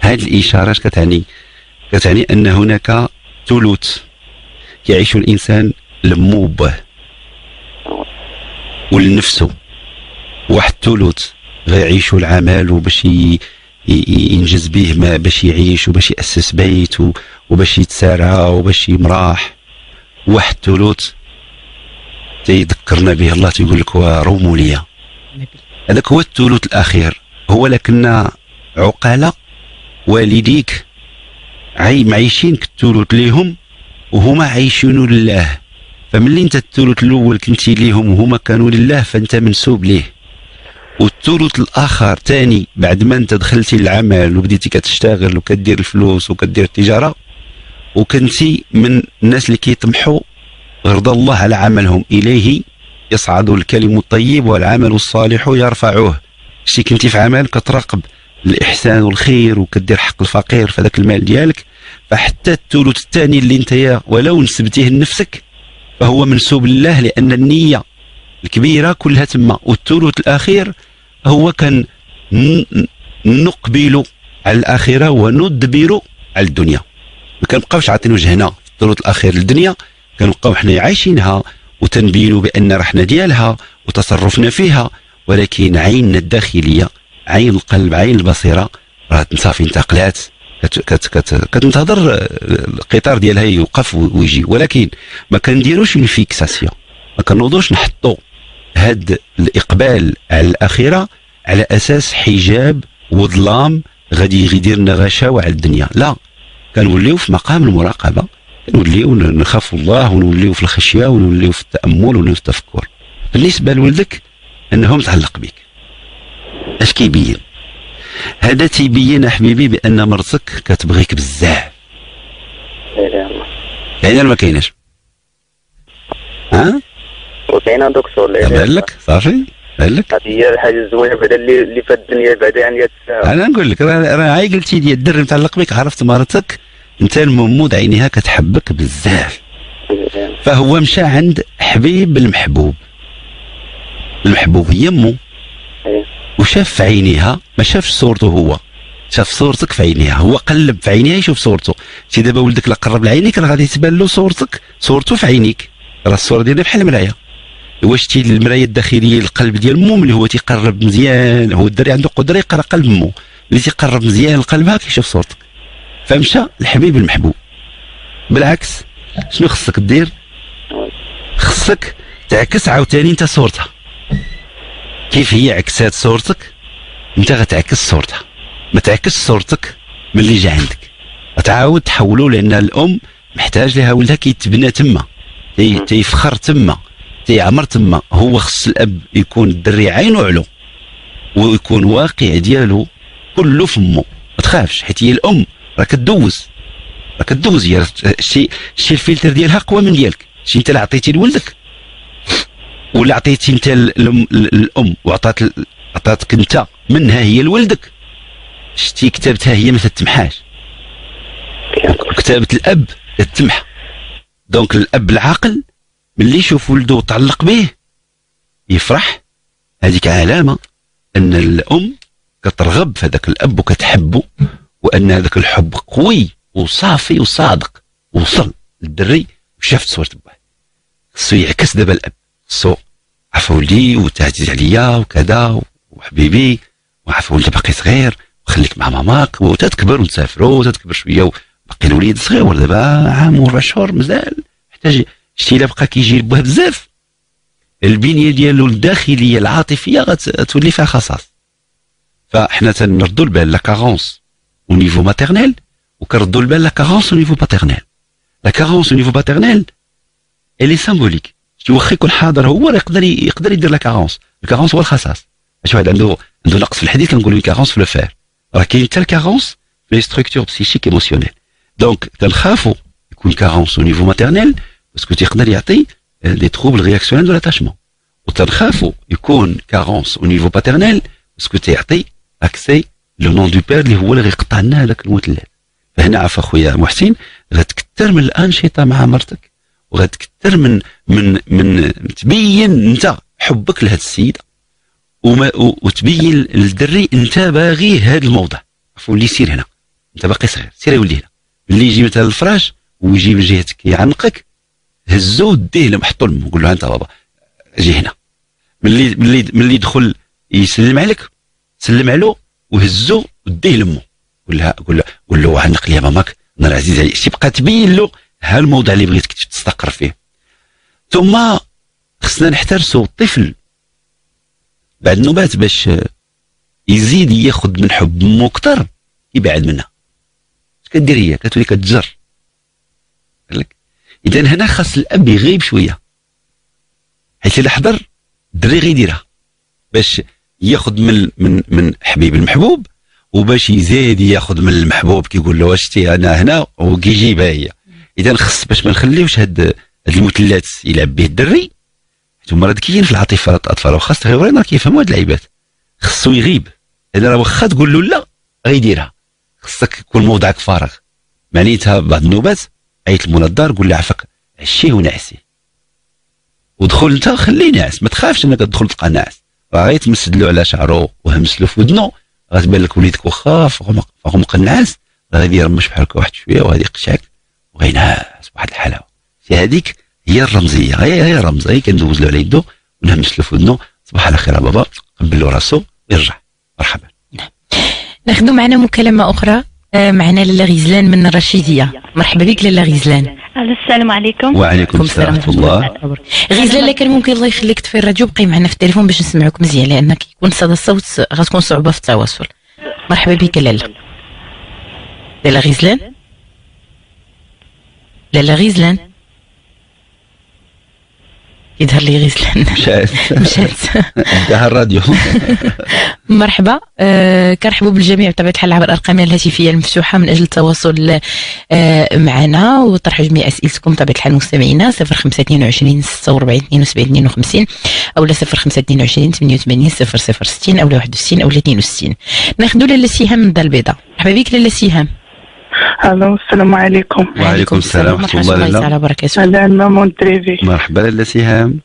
هذه الاشاره اش كتعني؟ كتعني ان هناك ثلث يعيش الانسان لموبه ولنفسه واحد ثلث غيعيشو العمل وباش ينجز به ما باش يعيش وباش ياسس بيت وباش يتسارع وباش يمراح. واحد ثلث تيذكرنا به الله تيقول لك وروموا لي. هذاك هو الثلث الاخير هو لكنا عقلاء والديك عايشينك الثلث ليهم وهما عايشين لله. فملي انت الثلث الاول كنتي ليهم وهما كانوا لله فانت منسوب ليه. والثلث الاخر ثاني بعد ما انت دخلتي للعمل وبديتي كتشتغل وكدير الفلوس وكدير التجاره وكنتي من الناس اللي كيطمحوا رضا الله على عملهم اليه يصعد الكلم الطيب والعمل الصالح يرفعوه. شتي كنتي في عمل كتراقب الاحسان والخير وكدير حق الفقير فذاك المال ديالك فحتى الثلث الثاني اللي انت ولو نسبتيه لنفسك فهو منسوب لله لان النيه الكبيره كلها تما. والثلث الاخير هو كان نقبل على الاخره وندبر على الدنيا. ما كنبقاوش عاطين وجهنا في الثلث الاخير للدنيا كنبقاو حنا عايشينها وتنبينوا بان رحنا ديالها وتصرفنا فيها ولكن عيننا الداخليه عين القلب عين البصيره راه صافي انتقلات كتنتظر القطار ديالها يوقف ويجي. ولكن ما كنديروش من فيكساسيون ما كنوضوش نحطوا هاد الاقبال على الاخره على اساس حجاب وظلام غادي يديرنا غشاوه على الدنيا. لا كنوليو في مقام المراقبه كنوليو نخافوا الله ونوليو في الخشيه ونوليو في التامل ونوليو في التفكر. بالنسبه لولدك انه متعلق بك اش كيبين؟ هذا تيبين حبيبي بان مرتك كتبغيك بزاف. يعني ما كايناش ها؟ وكاينه دكتور بالك صافي بالك هذه هي الحاجه الزوينه بعدا اللي في الدنيا بعدا يعني تساهل. انا نقول لك راه عاي قلتي لي الدري متعلق بك عرفت مرتك انت الممود عينيها كتحبك بزاف فهو مشى عند حبيب المحبوب المحبوب هي امه وشاف في عينيها ما شافش صورته هو شاف صورتك في عينيها هو قلب في عينيها يشوف صورته. شتي دابا ولدك لا قرب لعينيك راه غادي تبان له صورتك صورته في عينيك راه الصوره ديالنا بحال المرايه. واش شتي المرايه الداخليه القلب ديال امه ملي هو تيقرب مزيان هو الدري عنده قدره يقرا قلب امه ملي تيقرب مزيان لقلبها كيشوف صورتك فمشى الحبيب المحبوب. بالعكس شنو خصك دير؟ خصك تعكس عاوتاني انت صورتها كيف هي عكسات صورتك انت غتعكس صورتها. ما تعكس صورتك من اللي جا عندك غتعاود تحولو لان الام محتاج لها ولدها كيتبنى تما تيفخر تما تيعمر تما. هو خص الاب يكون الدري عينو علو ويكون واقع ديالو كله فمه، ما تخافش حيت هي الام راك تدوز، راك تدوز هي شي الفلتر ديالها اقوى من ديالك. شي انت اللي عطيتي لولدك ولا عطيتي انت الام وعطاتك انت منها هي لولدك، شتي كتابتها هي ما تتمحاش، كتابه الاب تتمحى. دونك الاب العاقل ملي يشوف ولده وتعلق به يفرح، هذيك علامه ان الام كترغب في هذاك الاب وكتحبه، وان هذاك الحب قوي وصافي وصادق ووصل للدري وشاف تصوير باه. خصو يعكس دابا الاب، خصو عفا ولدي وتعزيز عليا وكذا وحبيبي وعفا ولد باقي صغير وخليك مع ماماك وتتكبر ونسافروا وتتكبر شويه وباقي الوليد صغير دابا عام وربع شهور مازال محتاج. شتي الا بقى كيجي لباه بزاف البنيه ديالو الداخليه العاطفيه غتولي فيها خصاص. فاحنا تنردوا البال لا كارونس او نيفو ماتيرنيل وكنردوا البال لا كارونس او نيفو باتيرنيل. لا كارونس او نيفو باتيرنيل اللي سامبوليك، شتي واخا يكون حاضر هو راه يقدر يدير لا كارونس. الكارونس هو الخصاص. شي واحد عنده نقص في الحديد كنقول له كارونس في لو فير، راه كاين حتى الكارونس في لي ستركتور بسيشيك ايموسيونيل. دونك تنخافوا يكون كارونس او نيفو ماتيرنيل باسكو تيقدر يعطي دي تروبل رياكسيونيل دو لاتاشمون، وتنخافوا يكون كارونس او نيفو باتيرنيل باسكو تيعطي اكسي لو نون دو بير اللي هو اللي غيقطع لنا هذاك المثلث. فهنا عفا خويا محسن غتكثر من الانشطه مع مرتك، وغتكثر من من من تبين انت حبك لهذه السيده، وتبين للدري انت باغي هذا الموضوع. عفوا اللي سير هنا انت باقي صغير، سير يولي هنا. اللي يجي مثلا الفراش ويجي من جهتك يعنقك هزو وديه لما حطوا لمو قول له انت بابا جي هنا. ملي يدخل يسلم عليك سلم عليه وهزو وديه لمو قول له عنق لي ماماك انا العزيز عليك. تبقى تبين له ها الموضوع اللي بغيتك تستقر فيه. ثم خصنا نحترسوا الطفل بعد نوبات باش يزيد ياخذ من حب امو اكثر يبعد منها. اش كدير هي؟ كتولي كتجر. قال لك اذا هنا خاص الاب يغيب شويه حيت الا حضر الدري غيديرها باش ياخذ من حبيب المحبوب، وباش يزيد ياخذ من المحبوب كيقول له شتي انا هنا وكيجيبها هي. اذا خص باش ما نخليوش هاد المثلث يلعب به الدري، حيت هما راه ذكيين في العاطفه الاطفال وخاصه الصغيورين راه كيفهموا هاد اللعيبات. خصو يغيب لان راه واخا تقول له لا غيديرها. خصك يكون موضعك فارغ، معنيتها بعض النوبات عيط المنظار قول له عفاك عشيه ونعسيه ودخل انت خليه ناعس، ما تخافش انك تدخل تلقى ناعس، راه غير تمسد له على شعره وهمس له في ودنه غتبان لك وليدك واخا فغمق النعاس راه غادي يرمش بحال هكا واحد شويه وغادي يقشعك وغينعس بواحد الحلاوه. هذيك هي الرمزيه، هي رمز، هي كندوز له على يده ونهمس له في ودنه صباح على خير بابا، قبل له راسو ويرجع مرحبا. نعم ناخذ معنا مكالمه اخرى، معنا لاله غزلان من الرشيديه. مرحبا بك لاله غزلان. السلام عليكم. وعليكم السلام ورحمه الله. غزلان لا كان ممكن الله يخليك تطفي الراديو بقي معنا في التليفون باش نسمعوك مزيان لان كيكون صدى الصوت غتكون صعوبه في التواصل. مرحبا بك لاله. لاله غزلان. لاله غزلان يظهر لي غزلان مشات داها الراديو. مرحبا، كنرحبوا بالجميع بطبيعه الحال عبر الارقام الهاتفيه المفتوحه من اجل التواصل معنا وطرحوا جميع اسئلتكم بطبيعه الحال مستمعينا 0522 46 72 52 اولا 0522 88 0060 اولا 61 اولا 62. ناخذوا لاله سهام من الدار البيضاء. مرحبا بك لاله سهام. الو السلام عليكم. وعليكم السلام ورحمه الله تعالى وبركاته. انا مامون دريبي. مرحبا لاله سهام.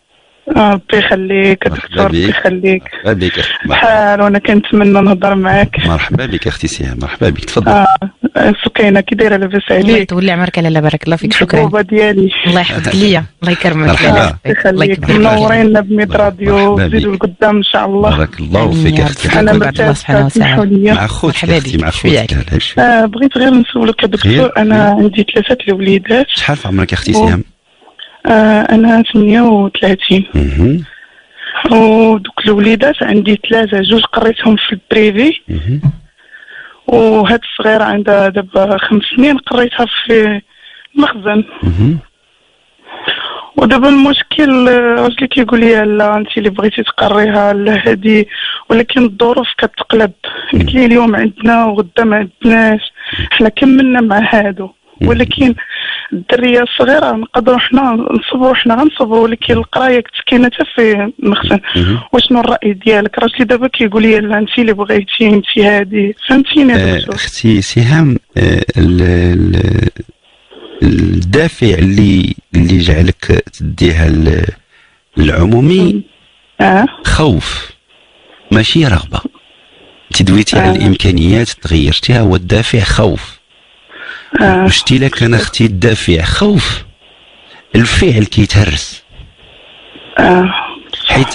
ربي يخليك دكتور، ربي يخليك. مرحبا بك. بحال وانا كنتمنى نهضر معاك. مرحبا بك اختي سهام، مرحبا بك تفضل. سكينه كي دايره لاباس عليك؟ الله يطول لي عمرك لاله بارك الله فيك. شكرا الحبوبه ديالي الله يحفظك ليا الله يكرمك. الله يخليك منورينا بميد راديو وزيدوا لقدام ان شاء الله. بارك الله فيك اختي. انا الله سبحانه وتعالى مع خوتي مع خوتي. بغيت غير نسولك دكتور، انا عندي ثلاثه الوليدات. شحال في عمرك اختي سهام؟ أنا 38. ودوك الوليدات عندي ثلاثة، جوج قريتهم في البريفي وهاد الصغيرة عندها دابا 5 سنين قريتها في المخزن. ودابا المشكل راجلي كيقول لي لا انت اللي بغيتي تقريها لا هادي، ولكن الظروف كتقلب قلت لي اليوم عندنا وغدا ما عندناش، حنا كملنا مع هادو، ولكن الدريه الصغيره نقدروا حنا نصبروا، حنا غنصبروا، ولكن القرايه كنت كاينه حتى في مخزن. وشنو الراي ديالك؟ راجلي دابا كيقول لي لا انت اللي بغيتي، انت هادي، فهمتيني دابا اختي سهام. الدافع اللي جعلك تديها العمومي خوف ماشي رغبه. تدويتي على الامكانيات تغيرتيها، هو الدافع خوف. واش تي لك انا اختي الدافع خوف، الفعل كيتهرس.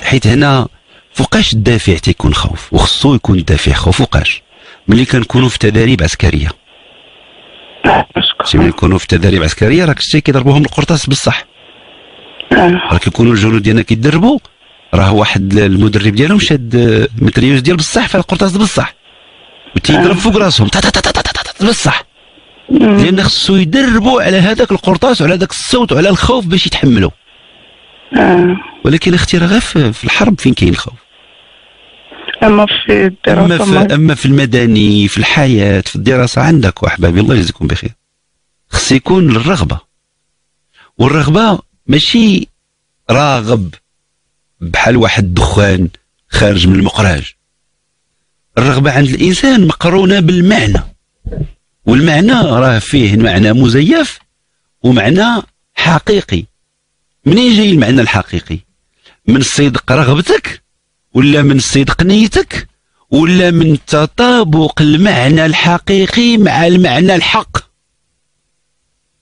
حيت هنا فوقاش الدافع تيكون خوف، وخصو يكون الدافع خوف فوقاش ملي كنكونوا في تدريب عسكريه. ملي كنكونوا في تدريب عسكريه راك شتي كيضربوهم القرطاس بصح. راك يكونوا الجنود ديالنا كيدربوا، راه واحد المدرب ديالهم شاد متريوز ديال بصح فيها القرطاس بصح، وتيضرب فوق راسهم تا تا تا تا تا بصح، لان خصو يدربوا على هذاك القرطاس وعلى هذاك الصوت وعلى الخوف باش يتحملوا. ولكن اختي راه غير في الحرب فين كاين الخوف، اما في الدراسه اما في المدني، في الحياه، في الدراسه عندك. واحبابي الله يجزيكم بخير، خص يكون الرغبه، والرغبه ماشي راغب بحال واحد الدخان خارج من المقراج. الرغبه عند الانسان مقرونه بالمعنى، والمعنى راه فيه معنى مزيف ومعنى حقيقي. منين جاي المعنى الحقيقي؟ من صدق رغبتك، ولا من صدق نيتك، ولا من تطابق المعنى الحقيقي مع المعنى الحق؟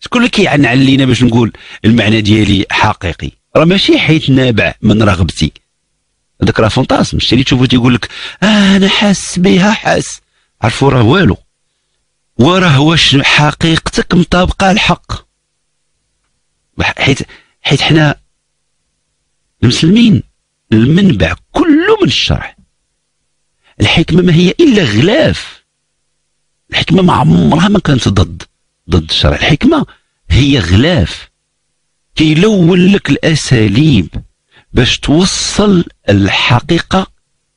شكون اللي كيعن علينا باش نقول المعنى ديالي حقيقي؟ راه ماشي حيت نابع من رغبتي، هذاك راه فونطاسم. شتي اللي تشوفو تيقول لك انا حاس بها حاس، عرفوا راه والو. وراه واش حقيقتك مطابقه الحق؟ حيت حنا المسلمين المنبع كله من الشرع. الحكمه ما هي الا غلاف، الحكمه ما عمرها ما كانت ضد الشرع، الحكمه هي غلاف كيلون لك الاساليب باش توصل الحقيقه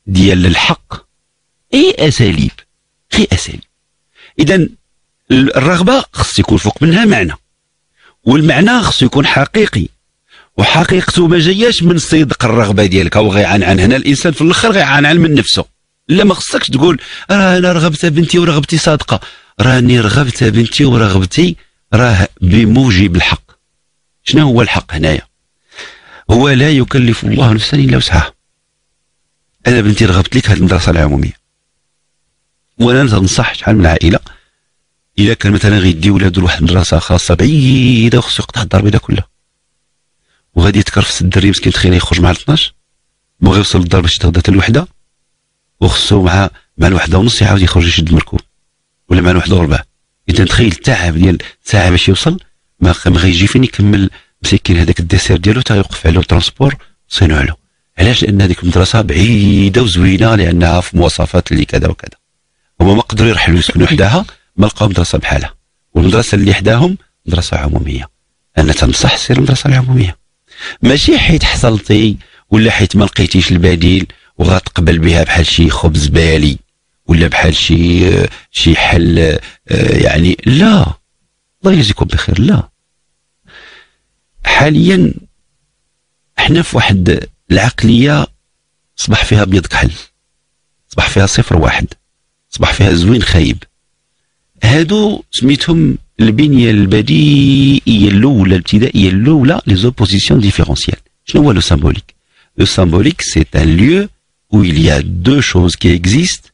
ديال الحق. اي اساليب، في اساليب. إذا الرغبة خص يكون فوق منها معنى، والمعنى خص يكون حقيقي، وحقيقته ما جاياش من صدق الرغبة ديالك. أو غيعانعن هنا الإنسان في الآخر غيعانعن من نفسه. لا، ما خصكش تقول راه أنا رغبت بنتي ورغبتي صادقة، راني رغبت بنتي ورغبتي راه بموجب الحق. شنو هو الحق هنايا؟ هو لا يكلف الله نفسا إلا وسعها. أنا بنتي رغبت لك هذه المدرسة العمومية، وانا ننصح شحال من العائله اذا كان مثلا غيدي ولادو لواحد المدرسه خاصه بعيده وخصو يقطع الدار البيضاء كلها، وغادي يتكرفس الدري مسكين تخيل يخرج مع 12، بغى يوصل للدار باش يتغدى حتى الوحده، وخصو مع الوحده ونص يعاود يخرج يشد المركوب، ولا مع الوحده وربع. اذا تخيل التعب ديال ساعه باش يوصل، ما غيجي فين يكمل مسكين هذاك الديسير ديالو حتى يوقف عليه الترونسبور صينو عليه. علاش؟ لان هذيك المدرسه بعيده وزوينه، لانها في مواصفات اللي كذا وكذا. هما ما قدروا يرحلوا يسكنوا حداها، ما لقاو مدرسه بحالها، والمدرسه اللي حداهم مدرسه عموميه. انا تنصح سير المدرسه العموميه، ماشي حيت حصلتي ولا حيت ما لقيتيش البديل وغتقبل بها بحال شي خبز بالي ولا بحال شي حل. يعني لا، الله يجزيكم بخير. لا، حاليا احنا في واحد العقليه صبح فيها ابيض كحل، صبح فيها صفر واحد، صبح فيها زوين خايب. هادو سميتهم البنيه البديئيه الاولى، الابتدائيه الاولى، لي زوبوزيسيون ديفيرونسيال. شنو هو لو سامبوليك؟ لو سامبوليك سي ان ليو où il y a deux choses qui existent,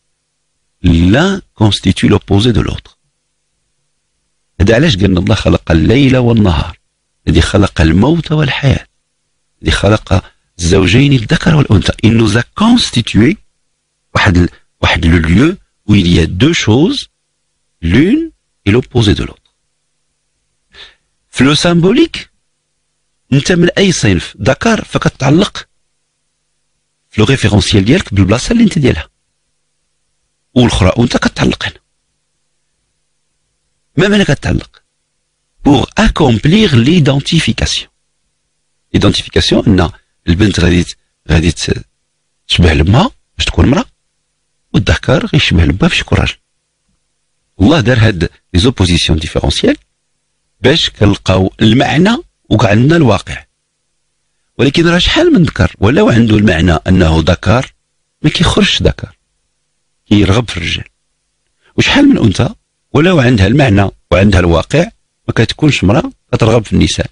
l'un constitue l'opposé de l'autre. هذا علاش قالنا الله خلق الليل والنهار، الذي خلق الموت والحياه، الذي خلق الزوجين الذكر والانثى. il nous a constitué واحد لو ليو où il y a deux choses, l'une et l'opposé de l'autre. فلو سامبوليك انت من اي صنف ذكر فكتعلق في لو ريفيرونسيال ديالك بالبلاصه اللي انت ديالها، والاخرى وانت كتعلق هنا. ما معنى كتعلق؟ pour accomplir l'identification. identification ان البنت غادي تشبه لامها باش تكون مرأة، والدهكار غيشبه البا في شي كراج. والله دار هاد لي زوبوزيسيون ديفيرونسيال باش كنلقاو المعنى وكاع عندنا الواقع. ولكن راه شحال من ذكر ولو عنده المعنى انه ذكر ما كيخرجش ذكر، كيرغب في الرجال. وشحال من انثى ولو عندها المعنى وعندها الواقع ما كتكونش مرأة، كترغب في النساء.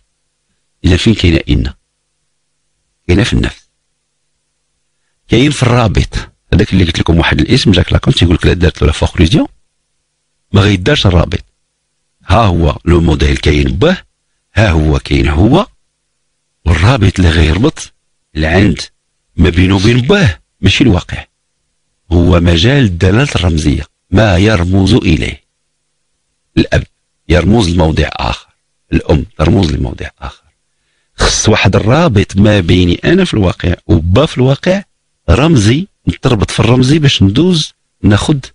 إذا فين كاينه؟ كاينه في النفس، كاين في الرابط. هذاك اللي قلت لكم واحد الاسم جاك لاكان تيقول لك لا دارت لا فوكلوزيون ما غيدارش الرابط. ها هو لو موديل كاين به، ها هو كاين هو، والرابط اللي غيربط اللي عند ما بينه وبين به ماشي الواقع، هو مجال الدلاله الرمزيه، ما يرمز اليه. الاب يرمز لموضع اخر، الام ترمز لموضع اخر. خص واحد الرابط ما بيني انا في الواقع وبا في الواقع رمزي، نتربط في الرمزي باش ندوز ناخد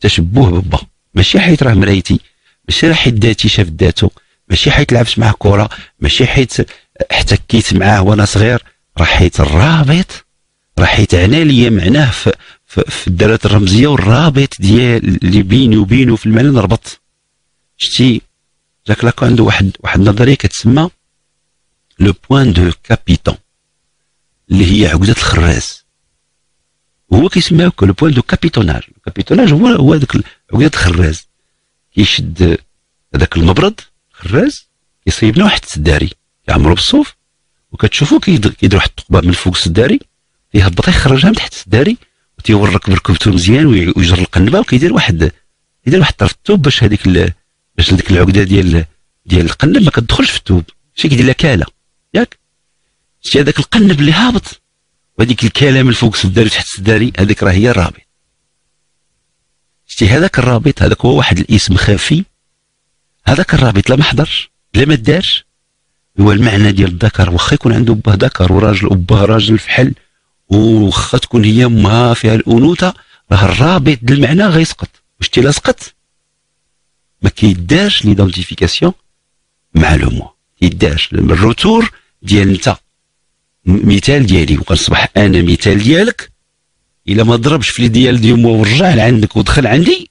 تشبه ببا. ماشي حيت راه مرايتي، ماشي راه حيت ذاتي شاف ذاته، ماشي حيت لعبت معاه كره، ماشي حيت احتكيت معاه وانا صغير، راه حيت الرابط، راه حيت عنا ليا معناه في الدلاله الرمزيه والرابط ديال اللي بيني وبينه في المعنى نربط. شتي جاك لاكان عنده واحد النظريه كتسمى لو بوان دو كابيتون، اللي هي عقده الخراز. هو كيسميها لو بوان دو كابيتوناج. الكابيتوناج هو هذاك عقده الخراز، كيشد هذاك المبرد الخراز كيصيبنا واحد السداري يعمرو بالصوف، وكتشوفو كيدير واحد الثقبه من فوق السداري كيهبطها يخرجها من تحت السداري وتيورك بركبته مزيان ويجر القنبه وكيدير واحد طرف الثوب باش هذيك العقده ديال القنب ما كتدخلش في الثوب. شي كيدير لها كاله، ياك شتي هذاك القنب اللي هابط وهذيك الكاله من فوق السداري تحت السداري، هذيك راه هي الرابط. شتي هذاك الرابط، هذاك هو واحد الاسم خفي. هذاك الرابط لا ما حضرش لا ما دارش، هو المعنى ديال الذكر. واخا يكون عنده باه ذكر وراجل وباه راجل فحل، وخا تكون هي امها فيها الانوثه، راه الرابط ديال المعنى غيسقط. وشتي لا سقط ما كيدارش ليدونتيفيكاسيون مع لو موا، كيدارش الروتور ديال انت مثال ديالي وكنصبح انا مثال ديالك. الا ما ضربش في لي ديال ديما ورجع لعندك ودخل عندي،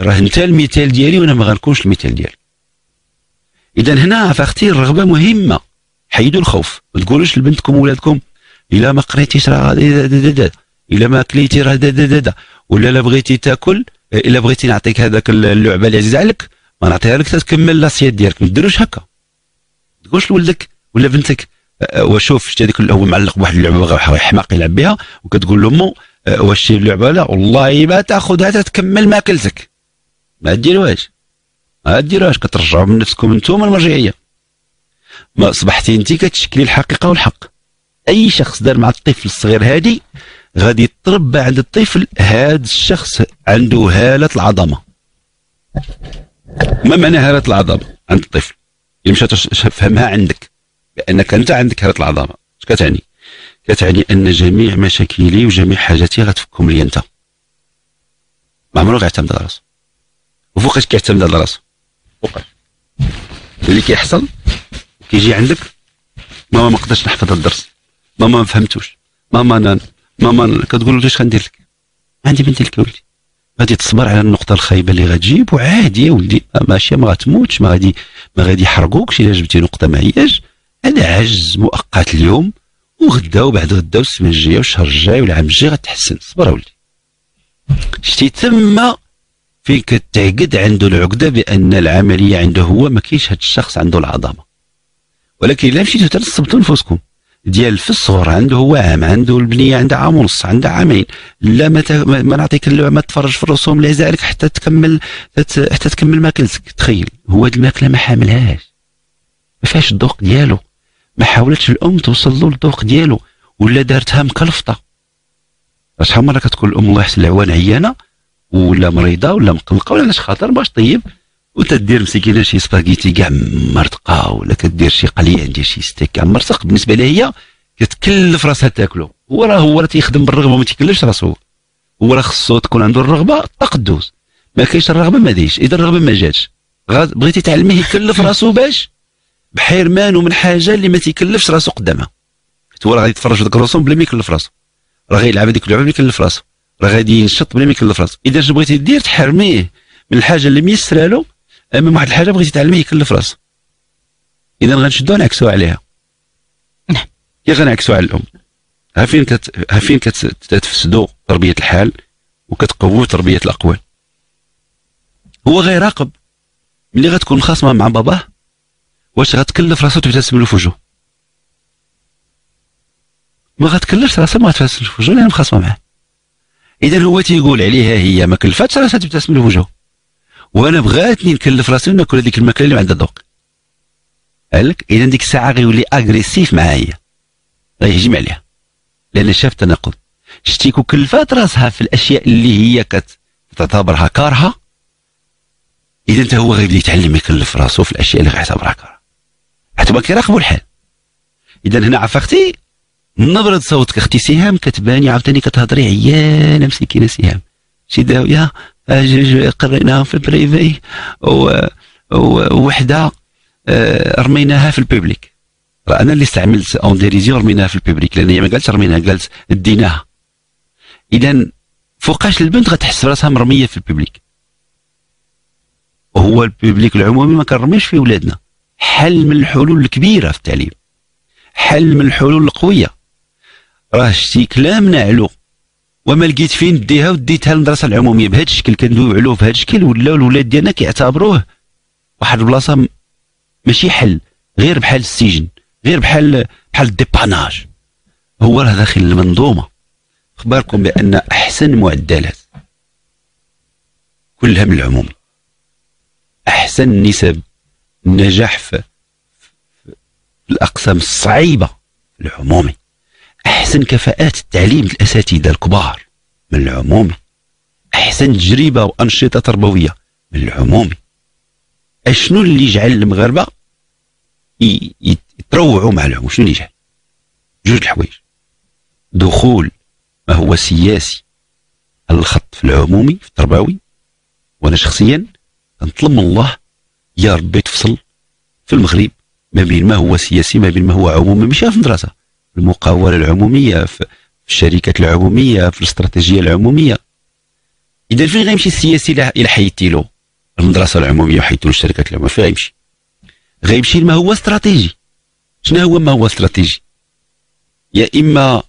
راه انت المثال ديالي وانا ما غنكونش المثال ديالك. اذا هنا فاختي الرغبه مهمه. حيدوا الخوف، ما تقولوش لبنتكم ولادكم الا ما قريتيش راه غادي، الا ما كليتي راه ولا لا بغيتي تاكل، الا بغيتي نعطيك هذاك اللعبه اللي عزيزه عليك ما نعطيها لك تكمل لاسياد ديالك. ما ديروش هكا، ما تقولش لولدك ولا بنتك وشوف شتي هذيك هو معلق بواحد اللعبه حماق يلعب بها، وكتقول له مو واش شي اللعبه؟ لا والله ما تاخذها تتكمل ماكلتك. ما ديروهاش، ما ديروهاش، كترجعوا من نفسكم انتم المرجعيه. ما اصبحتي انت كتشكلي الحقيقه والحق. اي شخص دار مع الطفل الصغير هادي غادي يتربى عند الطفل، هذا الشخص عنده هاله العظمه. ما معنى هاله العظمه عند الطفل؟ الا مشات تفهمها عندك بانك انت عندك هاله العظمه، اش كتعني؟ كتعني ان جميع مشاكلي وجميع حاجاتي غتفكهم لي انت. ما عمرو غيعتمد على راسو، وفوقاش كيعتمد على راسو؟ فوقاش اللي كيحصل كيجي عندك، ماما ما قدرتش نحفظ الدرس، ماما ما فهمتوش، ماما نان، ماما كتقول له اش غندير لك؟ عندي بنتي لك ولدي، غادي تصبر على النقطه الخايبه اللي غتجيب وعادي يا ولدي، ماشي ما غتموتش، ما غادي يحرقوكش الا جبتي نقطه ما هياش. هذا عجز مؤقت اليوم، وغدا وبعد غدا والسنه الجايه والشهر الجاي والعام الجاي غتحسن. صبر اولدي. شتي تما فين كتعقد عنده العقده بان العمليه عنده هو، ما كاينش هذا الشخص عنده العظمه. ولكن الا مشيتو تنصبتو نفوسكم ديال في الصغر عنده هو عام، عنده البنيه عندها عام ونص، عندها عامين، لا ما نعطيك اللعبه، ما تفرج في الرسوم اللي عزيزه عليك حتى تكمل ماكلتك. تخيل هو هاد الماكله ما حاملهاش، ما فيهاش الذوق ديالو، ما حاولتش الام توصل له الذوق ديالو، ولا دارتها مكلفطه. شحال مره كتكون الام الله يحسن العوان عيانه ولا مريضه ولا مقلقه ولا علاش خاطر باش طيب، وتدير مسكينه شي سباغيتي كاع مرتقه، ولا كدير شي قليان ديال شي ستيك كاع مرتق. بالنسبه لها هي كتكلف راسها تاكلو، هو راه تيخدم بالرغبه ما تيكلفش راسو. هو راه خصو تكون عنده الرغبه الطاق دوز، ما كاينش الرغبه ما دايش. اذا الرغبه ما جاتش بغيتي تعلميه يكلف راسو باش بحرمانه من حاجه اللي ما تيكلفش راسو قدامها. هو راه غادي يتفرج في ذاك الرسوم بلا ما يكلف راسو، راه غيلعب هذيك اللعبه بلا ما يكلف راسو، راه غادي ينشط بلا ما يكلف راسو. اذا اش بغيتي دير تحرميه من الحاجه اللي ميسره له، امام واحد الحاجه بغيتي تعلميه يكلف راسو. اذا غنشدو نعكسو عليها، نعم، يا غنعكسو على الام. ها فين كتفسدو تربيه الحال وكتقوو تربيه الاقوال. هو غيراقب ملي غتكون خاصمه مع باباه واش غتكلف راسو تبتسم له في وجهه. ما غتكلفش راسها، ما غتبتسمش في وجهه لان مخاصمه معاه. اذا هو تيقول عليها هي ما كلفتش راسها تبتسم له في وجهه، وانا بغاتني نكلف راسي وناكل هذيك الماكله اللي ما عندها ذوق. قالك اذا ديك الساعه غيولي اغريسيف معاها، هي غيهجم عليها لان شاف تناقض. شتي كون كلفات راسها في الاشياء اللي هي كتعتبرها كارهه، اذا انت هو غيبدا يتعلم يكلف راسو في الاشياء اللي غيعتبرها كارهه، حيت هما كيراقبوا الحال. اذا هنا عفاختي نبرد صوتك اختي سهام كتباني عاوتاني كتهضري عيانه مسكينه سهام، شي داويه قريناها في البريفي ووحده رميناها في البوبليك. راه انا اللي استعملت اون ديريزيون رميناها في البوبليك، لان هي ما قالتش رميناها، قالت ديناها. اذا فوقاش البنت غتحس براسها مرميه في البوبليك، وهو البوبليك العمومي ما كنرميش فيه ولادنا. حل من الحلول الكبيره في التعليم، حل من الحلول القويه. راه شتي كلامنا علو، وما لقيت فين نديها وديتها للمدرسه العموميه. بهذا الشكل كندويو علوه، بهذا الشكل ولاو الولاد ديالنا كيعتبروه واحد البلاصه ماشي حل، غير بحال السجن، غير بحال الديباناج. هو راه داخل المنظومه. اخباركم بان احسن معدلات كلها من العمومي، احسن نسب النجاح في الاقسام الصعيبه العمومي، أحسن كفاءات التعليم الأساتذة الكبار من العمومي، أحسن تجربة وأنشطة تربوية من العمومي. أشنو اللي يجعل المغاربة يتروعوا مع العمومي؟ شنو اللي يجعل؟ جوج الحوايج: دخول ما هو سياسي على الخط في العمومي في التربوي. وأنا شخصيا نطلب من الله يا ربي تفصل في المغرب ما بين ما هو سياسي ما بين ما هو عمومي، ماشي في المدرسة، المقاولة العمومية، في الشركات العمومية، في الاستراتيجية العمومية. إذا فين غيمشي السياسي إلا حيدتي له المدرسة العمومية وحيدتي له الشركات العمومية؟ فين غيمشي؟ غيمشي لما هو استراتيجي. شنو هو ما هو استراتيجي؟ يا إما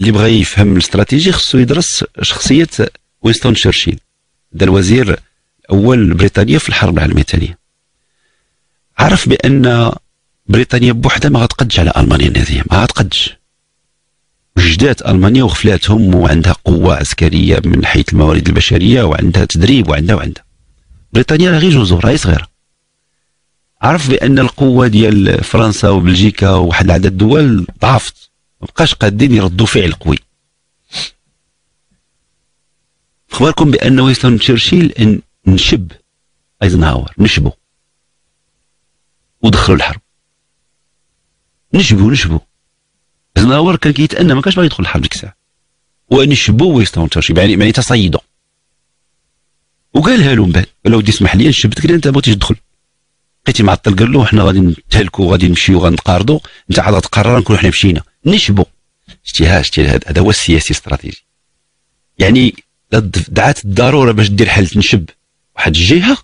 اللي بغى يفهم الاستراتيجي خصو يدرس شخصية ونستون تشرشل، دا الوزير الأول لبريطانيا في الحرب العالمية الثانية. عرف بأن بريطانيا بوحدها ما غتقدش على المانيا النازيه، ما غتقدش. وجدات المانيا وخفلاتهم، وعندها قوه عسكريه من حيث الموارد البشريه، وعندها تدريب، وعندها. بريطانيا راه غير جزر، راهي صغيره. عرف بان القوه ديال فرنسا وبلجيكا وواحد العدد الدول ضعفت، ما بقاش قادين يردوا فعل قوي. اخباركم بان وينستون تشرشل نشب ايزنهاور، نشبو ودخلوا الحرب. نشبو ايزنهاور كان كيتأنى، ما كانش باغي يدخل الحرب ديك الساعه، ونشبو وينستون تشرشل يعني تصيدو. وقالها له من بعد، قال له ودي اسمح لي نشبتك لان انت ما بغيتيش تدخل، بقيتي معطل. قال له حنا غادي نتهلكوا وغادي نمشيو وغنتقارضوا، انت عاد غتقرر نكونوا حنا مشينا. نشبو شتي هذا هو السياسي الاستراتيجي. يعني دعات الضروره باش دير حل تنشب واحد الجهه،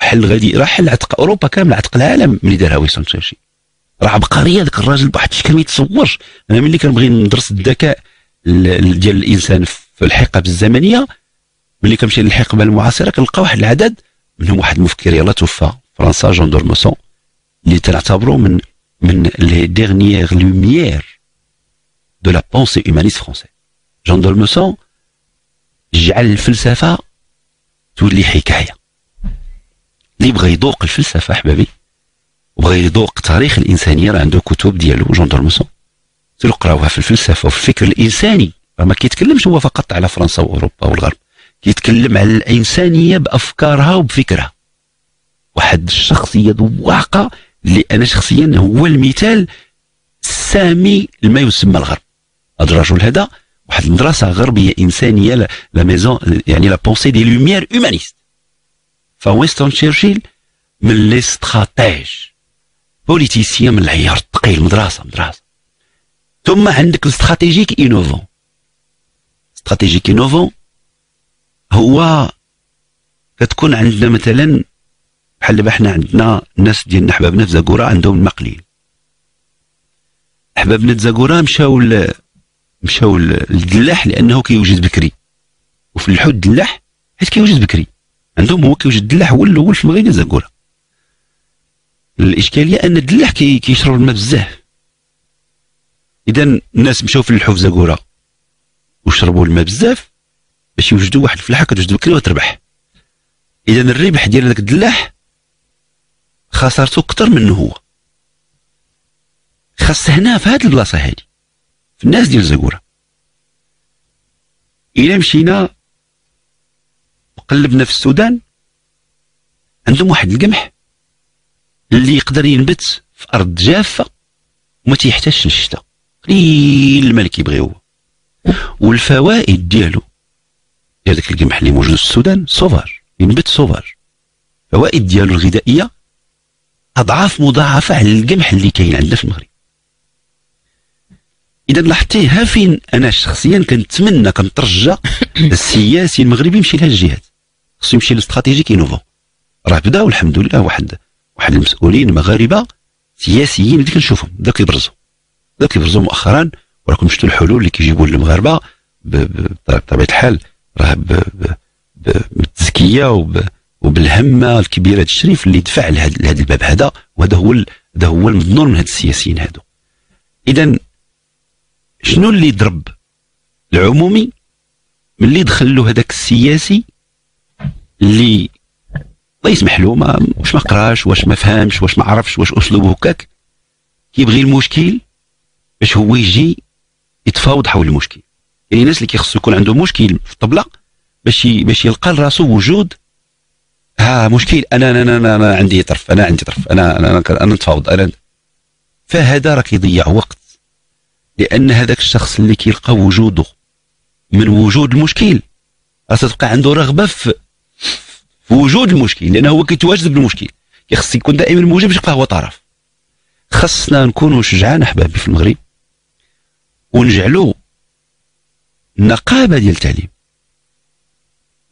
حل غادي راه حل عتق اوروبا كامله، عتق العالم ملي دارها وينستون تشرشل. راه عبقريه ذاك الراجل بواحد الشكل ما يتصورش. انا ملي كنبغي ندرس الذكاء ديال الانسان في الحقب الزمنيه، ملي كنمشي للحقبه المعاصره كنلقى واحد العدد منهم، واحد المفكر يلاه توفى فرنسا جان دورموسون، اللي تنعتبرو من لي ديرنيير لوميير دو لا بونسي هيومانيست فرونسي. جان دورموسون جعل الفلسفه تولي حكايه. اللي بغى يذوق الفلسفه احبابي وبغا يذوق تاريخ الانسانيه، راه عنده كتب ديالو جان دورموسون، تلقراوها في الفلسفه وفي الفكر الانساني. راه ما كيتكلمش هو فقط على فرنسا واوروبا والغرب، كيتكلم على الانسانيه بافكارها وبفكرها. واحد الشخصيه ذواقه اللي انا شخصيا هو المثال السامي لما يسمى الغرب. هذا الرجل هذا واحد المدرسه غربيه انسانيه، لا ميزون يعني لا بونسي دي لوميير هومانيست. فوينستون تشرشل من لي استراتيج بوليتيسيان من العيار الثقيل، مدرسه. ثم عندك الاستراتيجيك انوفون، استراتيجيك انوفون هو كتكون عندنا مثلا بحال دابا حنا عندنا الناس ديالنا احبابنا في زاكورا عندهم الماء قليل. احبابنا في زاكورا مشاو للدلاح لانه كيوجد بكري، وفي الحوت الدلاح حيت كيوجد بكري عندهم، هو كيوجد الدلاح هو الاول في المغرب زاكورا. الاشكاليه ان الدلاح كيشرب الماء بزاف، اذا الناس مشاو في الحوف زاكورا وشربوا الماء بزاف باش يوجدوا واحد الفلاحه كتوجد بكري وتربح. اذا الربح ديال هذاك الدلاح خسارته كتر منه هو. خاص هنا في هاد البلاصه هادي في الناس ديال زاكورا. الى مشينا قلبنا في السودان عندهم واحد القمح اللي يقدر ينبت في ارض جافه وما تيحتاجش للشتاء، قليل الماء اللي كيبغي هو، والفوائد ديالو ديال داك القمح اللي موجود في السودان سوفاج، ينبت سوفاج، الفوائد ديالو الغذائيه اضعاف مضاعفه على القمح اللي كاين عندنا في المغرب. اذا لاحظتي ها فين انا شخصيا كنتمنى كنترجى السياسي المغربي يمشي لهاد الجهات، خصو يمشي للاستراتيجيك انوفون. راه بداو الحمد لله واحد المسؤولين مغاربه سياسيين اللي كنشوفهم بداو كيبرزوا مؤخرا، وراكم شفتوا الحلول اللي كيجيبوا للمغاربه بطبيعه الحال، راه بالتزكيه وبالهمه الكبيره ديال الشريف اللي دفع لهذا الباب هذا، وهذا هو المظنون من هاد السياسيين هادو. اذا شنو اللي ضرب العمومي ملي دخل له هذاك السياسي اللي الله يسمح له واش ما قراش واش ما فهمش واش ما عرفش واش اسلوبه هكاك، كيبغي المشكل باش هو يجي يتفاوض حول المشكل. يعني الناس اللي كيخصو يكون عنده مشكل في الطبله باش يلقى لراسو وجود ها مشكل، انا عندي طرف، انا نتفاوض انا. فهذا راه كيضيع وقت، لان هذاك الشخص اللي كيلقى وجوده من وجود المشكل راه تبقى عنده رغبه في وجود المشكل، لانه هو كيتواجد بالمشكل، خص يكون دائما موجود باش يبقى هو طرف. خصنا نكونوا شجعان احبابي في المغرب، ونجعلوا النقابه ديال التعليم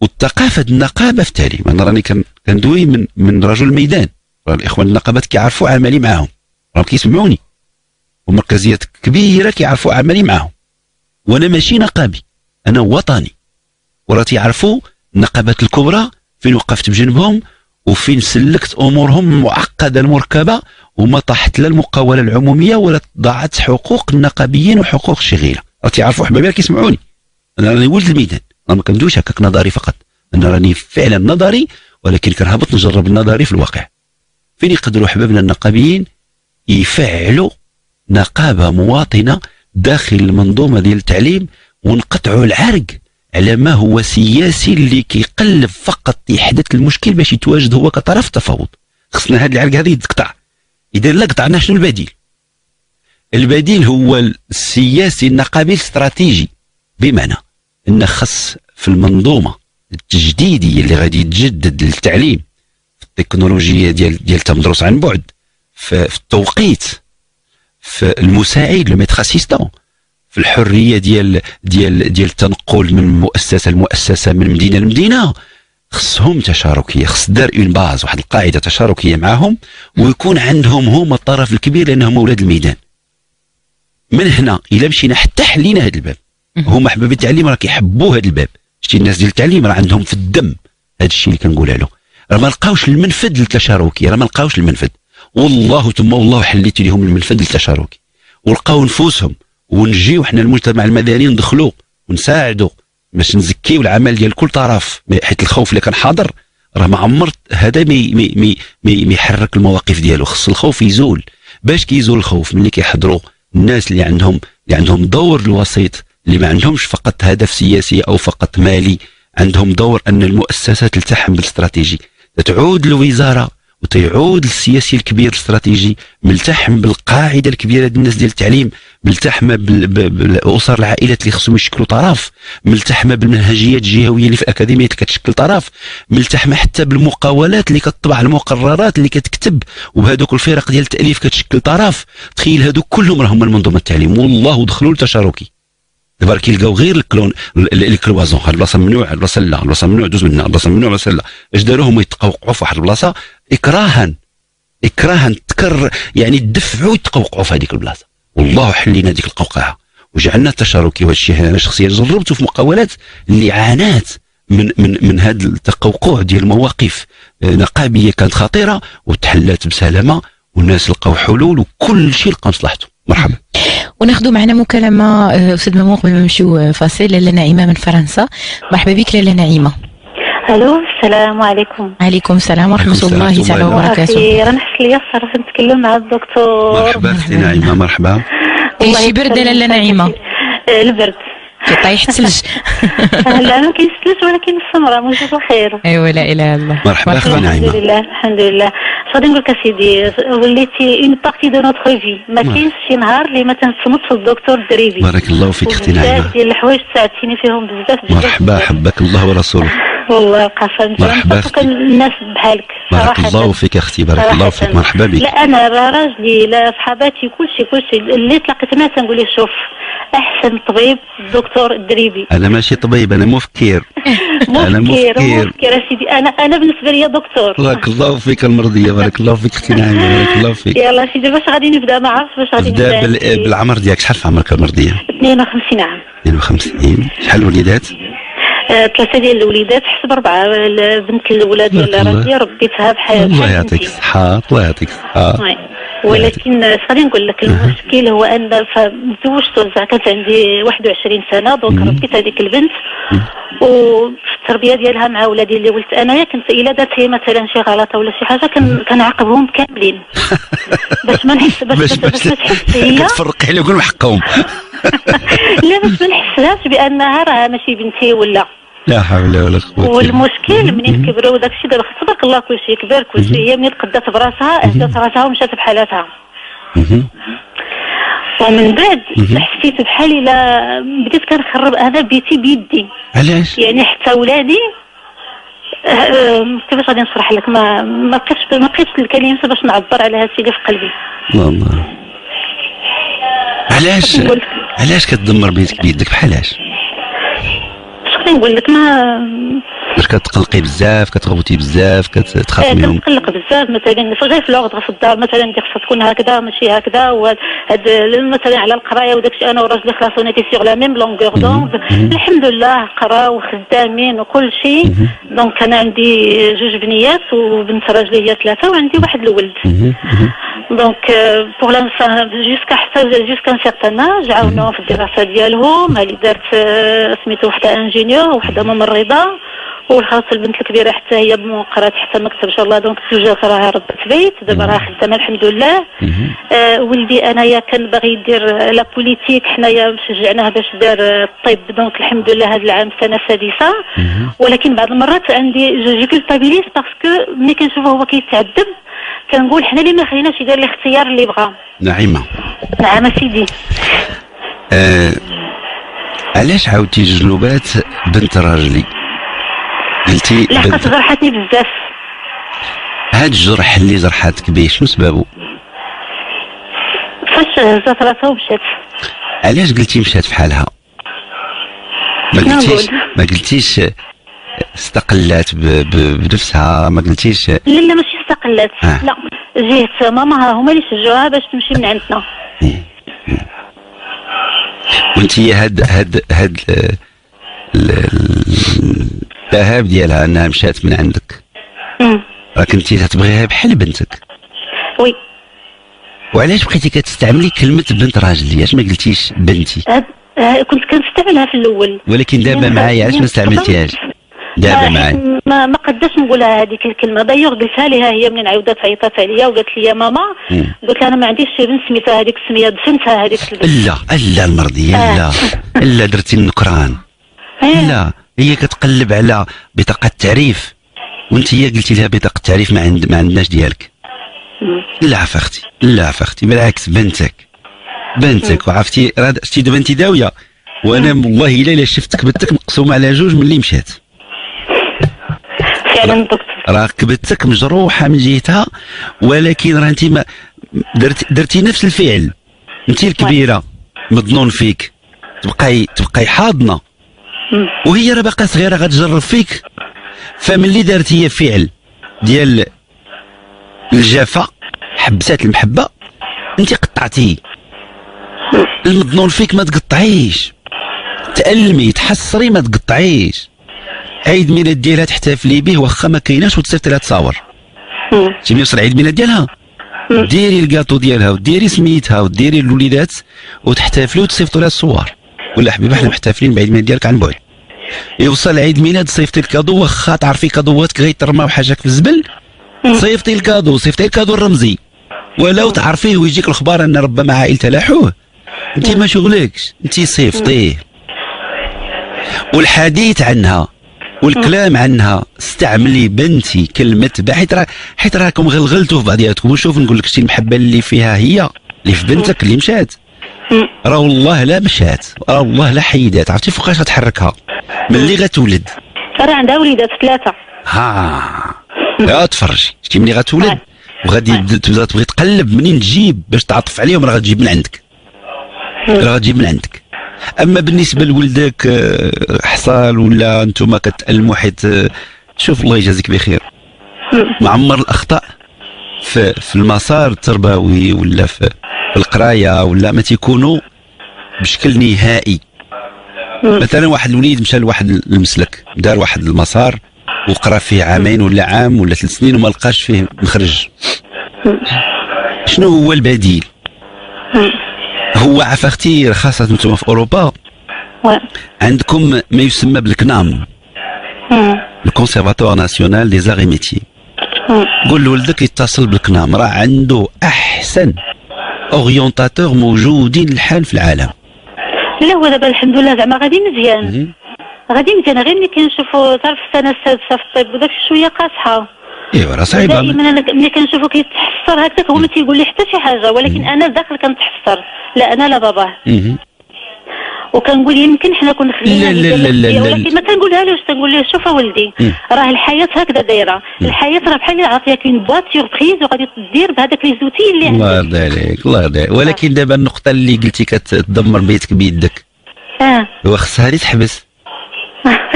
والثقافه النقابه في التعليم. انا راني كندوي من رجل الميدان، الاخوان النقابات كيعرفوا عملي معاهم، راهم كيسمعوني، ومركزيات كبيره كيعرفوا عملي معاهم، وانا ماشي نقابي، انا وطني، وراه تيعرفوا النقابات الكبرى فين وقفت بجنبهم وفين سلكت امورهم معقده المركبه، وما طاحت لا المقاوله العموميه ولا ضاعت حقوق النقابيين وحقوق الشغيله. راه تيعرفوا حبايبي كيسمعوني، انا راني ولد الميدان، انا ما كندويش هكاك نظري فقط، انا راني فعلا نظري، ولكن كنهبط نجرب النظري في الواقع. فين يقدروا حبابنا النقابيين يفعلوا نقابه مواطنه داخل المنظومه ديال التعليم، ونقطعوا العرق على ما هو سياسي اللي كيقلب فقط يحدث المشكل باش يتواجد هو كطرف تفاوض. خصنا هذا العرق هذا يتقطع. اذا لا قطعناه شنو البديل؟ البديل هو السياسي النقابي الاستراتيجي، بمعنى ان خص في المنظومه التجديديه اللي غادي يتجدد للتعليم، في التكنولوجيا ديال التمدرس عن بعد، في التوقيت، في المساعد لو ميتر اسيستون، في الحريه ديال التنقل من مؤسسه لمؤسسه، من مدينه لمدينه، خصهم تشاركيه، خص دار اون باز، واحد القاعده تشاركيه معاهم، ويكون عندهم هما الطرف الكبير لانهم اولاد الميدان. من هنا الى مشينا حتى حلينا هذا الباب، هما حباب التعليم راه كيحبوا هذا الباب، شتي الناس ديال التعليم راه عندهم في الدم هذا الشيء اللي كنقولها له، راه ما لقاوش المنفذ للتشاركيه، راه ما لقاوش المنفذ، والله ثم والله حليت لهم المنفذ التشاركي، ولقاو نفوسهم، ونجيو حنا المجتمع المدني ندخلو ونساعدو باش نزكيو العمل ديال كل طرف، حيت الخوف اللي كان حاضر راه ما عمر هذا ما يحرك المواقف ديالو. خص الخوف يزول، باش كيزول الخوف ملي كيحضروا الناس اللي عندهم دور الوسيط، اللي ما عندهمش فقط هدف سياسي او فقط مالي، عندهم دور ان المؤسسه تلتحم بالاستراتيجي، تعود الوزاره وتيعود السياسي الكبير الاستراتيجي ملتحم بالقاعده الكبيره ديال الناس ديال التعليم، ملتحمه بالاسر العائلات اللي خصهم يشكلوا طرف، ملتحمه بالمنهجيات الجهويه اللي في الاكاديميه اللي كتشكل طرف، ملتحمه حتى بالمقاولات اللي كتطبع المقررات اللي كتكتب، وبهذوك الفرق ديال التاليف كتشكل طرف. تخيل هذوك كلهم راهم من منظومه التعليم، والله دخلوا لتشاركي. دابا كيلقاو غير الكلون الكلوازون، هاد البلاصه ممنوع، هاد البلاصه لا، هاد البلاصه ممنوع دوز منها، هاد البلاصه ممنوع، هاد البلاصه لا. اش داروا؟ هما يتقوقعوا في واحد البلاصه اكراها تكرر، يعني دفعوا يتقوقعوا في هذيك البلاصه. والله حلينا هذيك القوقعه وجعلنا تشاركي. وهذا الشيء انا شخصيا جربته في مقاولات اللي عانات من من من هذا التقوقع ديال المواقف نقابيه كانت خطيره وتحلات بسلامه، والناس لقاو حلول وكل شيء لقى مصلحته. مرحبا. وناخذ معنا مكالمه استاذ مامون قبل ما نمشيو فاصل. لاله نعيمه من فرنسا، مرحبا بك لاله نعيمه. الو السلام عليكم. وعليكم السلام ورحمه الله تعالى وبركاته. اخيرا حس لي الشرف نتكلم مع الدكتور. مرحبا اختي نعيمه. مرحبا. كاين شي برد لاله نعيمه؟ البرد كيطيح الثلج. لا ما كاينش الثلج ولكن السمره موجود الخير. ايوا لا اله الا الله. مرحبا اختي نعيمه. الحمد لله الحمد لله. غادي نقول لك اسيدي وليتي اون بارتي دو نوتر في، ما كاينش شي نهار اللي ما تنصمتش الدكتور الدريبي. بارك الله فيك اختي نعيمه. بزاف ديال الحوايج ساعدتيني فيهم بزاف. مرحبا حبك الله ورسوله. والله يبقى فهمت. مرحبا اختي. الناس بحالك بارك الله فيك اختي. بارك الله فيك. مرحبا بك. لا انا راجلي لا صحاباتي كلشي كلشي اللي تلاقيت معاه تنقول ليه شوف احسن طبيب الدكتور الدريبي. انا ماشي طبيب، انا مفكر. انا مفكر اسيدي. انا بالنسبه لي دكتور. بارك الله فيك المرضيه. بارك الله فيك اختي نعيمه. بارك الله فيك. يلا اسيدي باش غادي نبدا؟ ما عرفتش باش غادي نبدا. نبدا بالعمر ديالك. شحال في عمرك المرضيه؟ 52 عام. 52. شحال وليدات؟ 3 ديال الوليدات حسب 4. البنت الاولى ديال راسي ربيتها بحال. الله يعطيك الصحه. الله يعطيك الصحه. ولكن اش غادي نقول لك المشكل هو ان مزوجت زعما كانت عندي 21 سنه دونك ربيت هذيك البنت والتربيه ديالها مع ولادي اللي ولدت انايا كنت الا دات هي مثلا شي غلطه ولا شي حاجه كنعاقبهم كاملين باش ما نحس باش ما تحس هي كتفرقي عليهم وكل حقهم. لا باش ما نحسهاش بانها راه ماشي بنتي ولا لا حول ولا قوة. والمشكل منين كبروا وداك الشيء دابا تبارك الله كلشي كبر كلشي، هي منين تقدات براسها اهدات راسها ومشات بحالاتها. ومن بعد حسيت بحالي لا بديت كنخرب انا بيتي بيدي. علاش؟ يعني حتى ولادي كيفاش غادي نشرح لك ما بقيتش الكلمات باش نعبر على هادشي اللي في قلبي. الله الله. علاش كتدمر بيتك بيدك بحالاش؟ نقول لك ما باش كتقلقي بزاف كتغوتي بزاف كتخافي منهم. كنقلق بزاف مثلا غير في الوغد في الدار مثلا خصها تكون هكذا ماشي هكذا، وهاد مثلا على القرايه وداكشي. انا وراجلي خلاص وناتي سيغ لا ميم لونغور دونغ الحمد لله قراو وخدامين وكل شيء. دونك انا عندي 2 بنيات وبنت راجلي هي 3 وعندي واحد الولد. دونك بوغ لانسان جوسكا ان سيغتان اج عاونوهم في الدراسه ديالهم. هادي دارت سميتو وحده انجينيور وحده ممرضه وخاصة البنت الكبيرة حتى هي قرات حتى مكتب ان شاء الله. دونك الزوجة راها ربت بيت دابا راه خدامة الحمد لله. ولدي انايا كان باغي يدير لا بوليتيك حنايا شجعناه باش دار الطب. دونك الحمد لله هذا العام سنة سادسة. ولكن بعض المرات عندي جو كولبابيليز باسكو ملي كنشوفه هو كيتعذب كنقول حنا اللي ما خليناش يدير الاختيار اللي بغا. نعيمة. نعم اسيدي. علاش عاودتي جنوبات بنت راجلي؟ قلتي لحقاش جرحتني بزاف. هاد الجرح اللي جرحتك به شنو سبابو؟ فاش هزات راسها ومشات. علاش قلتي مشات بحالها؟ ما قلتيش استقلات بنفسها، ما قلتيش. لا ماشي استقلات. لا جهه ماماها هما اللي شجعوها باش تمشي من عندنا. وانت هاد الذهاب ديالها انها مشات من عندك راه كنتي تبغيها بحال بنتك. وي. وعلاش بقيتي كتستعملي كلمه بنت راجلي؟ علاش ما قلتيش بنتي؟ كنت كنستعملها في الاول ولكن دابا معايا علاش ما استعملتيهاش؟ دابا معايا ما قداش نقولها هذيك الكلمه. دايوغ قلتها لها هي منين عاودت عيطات عليا وقالت لي يا ماما. قلت لها انا ما عنديش شي بنت سميتها هذيك السميه دفنتها هذيك البنت. لا المرضيه لا درتي النكران. لا هي كتقلب على بطاقه التعريف وانت هي قلتي لها بطاقه التعريف ما عندناش ديالك. لا فختي لا فختي بالعكس بنتك وعرفتي راه شتي دابا انت داويه. وانا والله الا شفتك بنتك مقسومه على 2 ملي مشات. فعلا دكتور راه كبتك مجروحه من جهتها ولكن راه انت ما درتي نفس الفعل. انت الكبيره مظنون فيك تبقاي حاضنه وهي راه باقا صغيره غتجرب فيك. فملي دارت هي فعل ديال الجفا حبسات المحبه انت قطعتيه. المظنون فيك ما تقطعيش، تألمي تحصري ما تقطعيش. عيد ميلاد ديالها تحتفلي به واخا ما كايناش وتصيفطي لها تصاور. تجي يوصل عيد ميلاد ديالها ديري الكاطو ديالها وديري سميتها وديري الوليدات وتحتفلي وتصيفطوا لها الصور. ولا حبيبه حنا محتفلين بعيد ميلاد ديالك عن بعد. يوصل عيد ميلاد صيفطي الكادو واخا تعرفي كادواتك غيترماو حاجاك في الزبل، صيفطي الكادو، صيفطي الكادو الرمزي ولو تعرفيه ويجيك الخبار ان ربما عائلة تلاحوه. انت ما شغلكش، انت صيفطيه. والحديث عنها والكلام عنها استعملي بنتي كلمه حيت راكم غلغلتوا في بعضياتكم. وشوف نقول لك شتي المحبه اللي فيها هي اللي في بنتك اللي مشات، راه والله لا مشات، راه والله لا حيدات. عرفتي فوقاش غتحركها ملي غتولد؟ راه عندها وليدات ثلاثه. ها لا تفرجي شتي ملي غتولد وغادي تبدا تبغي تقلب منين تجيب باش تعطف عليهم، راه غتجيب من عندك، راه غتجيب من عندك. اما بالنسبه لولدك حصل ولا انتم كتألموا حيت شوف الله يجازيك بخير، معمر الاخطاء في المسار التربوي ولا في القرايه ولا ما تيكونوا بشكل نهائي. مثلا واحد الوليد مشى لواحد المسلك، دار واحد المسار وقرا فيه عامين ولا عام ولا 3 سنين وما لقاش فيه مخرج. شنو هو البديل؟ هو عفا اختي خاصة انتم في اوروبا عندكم ما يسمى بالكنام، الكونسيرفاتوار ناسيونال دي زاري ميتي. قول لولدك يتصل بالكنام، راه عنده احسن اورينتاتور موجودين الحال في العالم. لا هو دابا الحمد لله زعما غادي مزيان، غادي مزيان، غير ملي كنشوفوا تعرف السنه السادسه في الطب وداك شويه قاصحه. ايوا راه صعيبه ملي كنشوفو كيتحسر هكاك هو ما تيقول لي حتى شي حاجه، ولكن انا داخل كنتحسر لا انا لا باباه. وكنقول يمكن حنا كنا خلينا ولكن ما تنقولها لهش، تنقول له شوف ولدي راه الحياه هكذا دايره، الحياه راه بحال عاطيه كاين بواط سيربريز وغادي تدير بهذاك لي زوتي اللي عندك. الله يرضي عليك الله يرضي عليك. ولكن دابا النقطه اللي قلتي كتدمر بيتك بيدك وخصها هذه تحبس.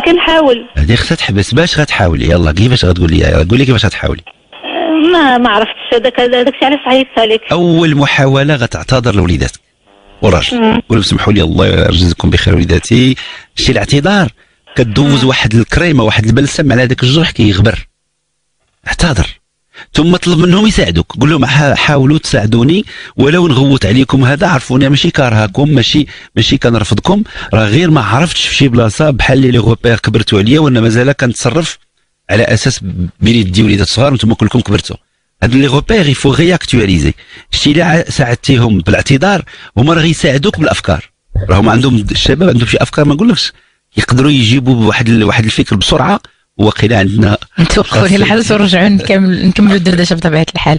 كنحاول هذه خصها تحبس. باش غتحاولي؟ يلا كيفاش غتقول لي؟ قول لي كيفاش غتحاولي. ما عرفتش هذاك علاش عيطت عليك. اول محاوله غتعتذر لوليداتك والراجل، ولو سمحوا لي الله يجزيكم بخير وليداتي. شي الاعتذار كدوز واحد الكريمه واحد البلسم على هذاك الجرح كيغبر. اعتذر ثم طلب منهم يساعدوك، قول لهم حاولوا تساعدوني ولو نغوت عليكم، هذا عرفوني ماشي كارهاكم، ماشي كنرفضكم، راه غير ما عرفتش في شي بلاصه بحال لي غوبير كبرتوا عليا وانا مازال كنتصرف على اساس بين يدي وليدات صغار وانتم كلكم كبرتوا. هاد لي غوبير يفو رياكتواليزي. شتي الا ساعدتيهم بالاعتذار هما راه غيساعدوك بالافكار، راهم عندهم الشباب عندهم شي افكار ما نقولكش، يقدروا يجيبوا بواحد الفكر بسرعه. وقيل عندنا نتوقفوا هنا الحدث ونرجعوا نكملوا الدردشه بطبيعه الحال.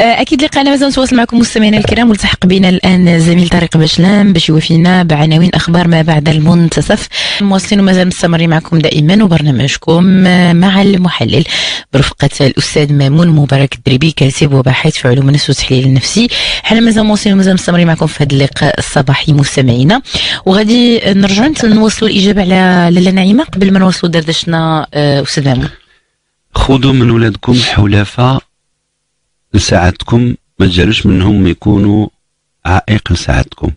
اكيد لقاءنا مازال نتواصل معكم مستمعينا الكرام، والتحق بنا الان زميل طارق بشلام باش يوفينا بعناوين اخبار ما بعد المنتصف. مواصلين ومازال مستمرين معكم دائما وبرنامجكم مع المحلل برفقه الاستاذ مامون مبارك الدريبي كاتب وباحث في علوم النفس والتحليل النفسي. حنا مازال مواصلين ومازال مستمرين معكم في هذا اللقاء الصباحي مستمعينا، وغادي نرجعوا نواصلوا الاجابه على لاله نعيمه قبل ما نواصلوا دردشتنا. أستاذ مامون، خذوا من ولادكم حلفاء لسعادتكم، ما تجعلوش منهم يكونوا عائق لسعادتكم.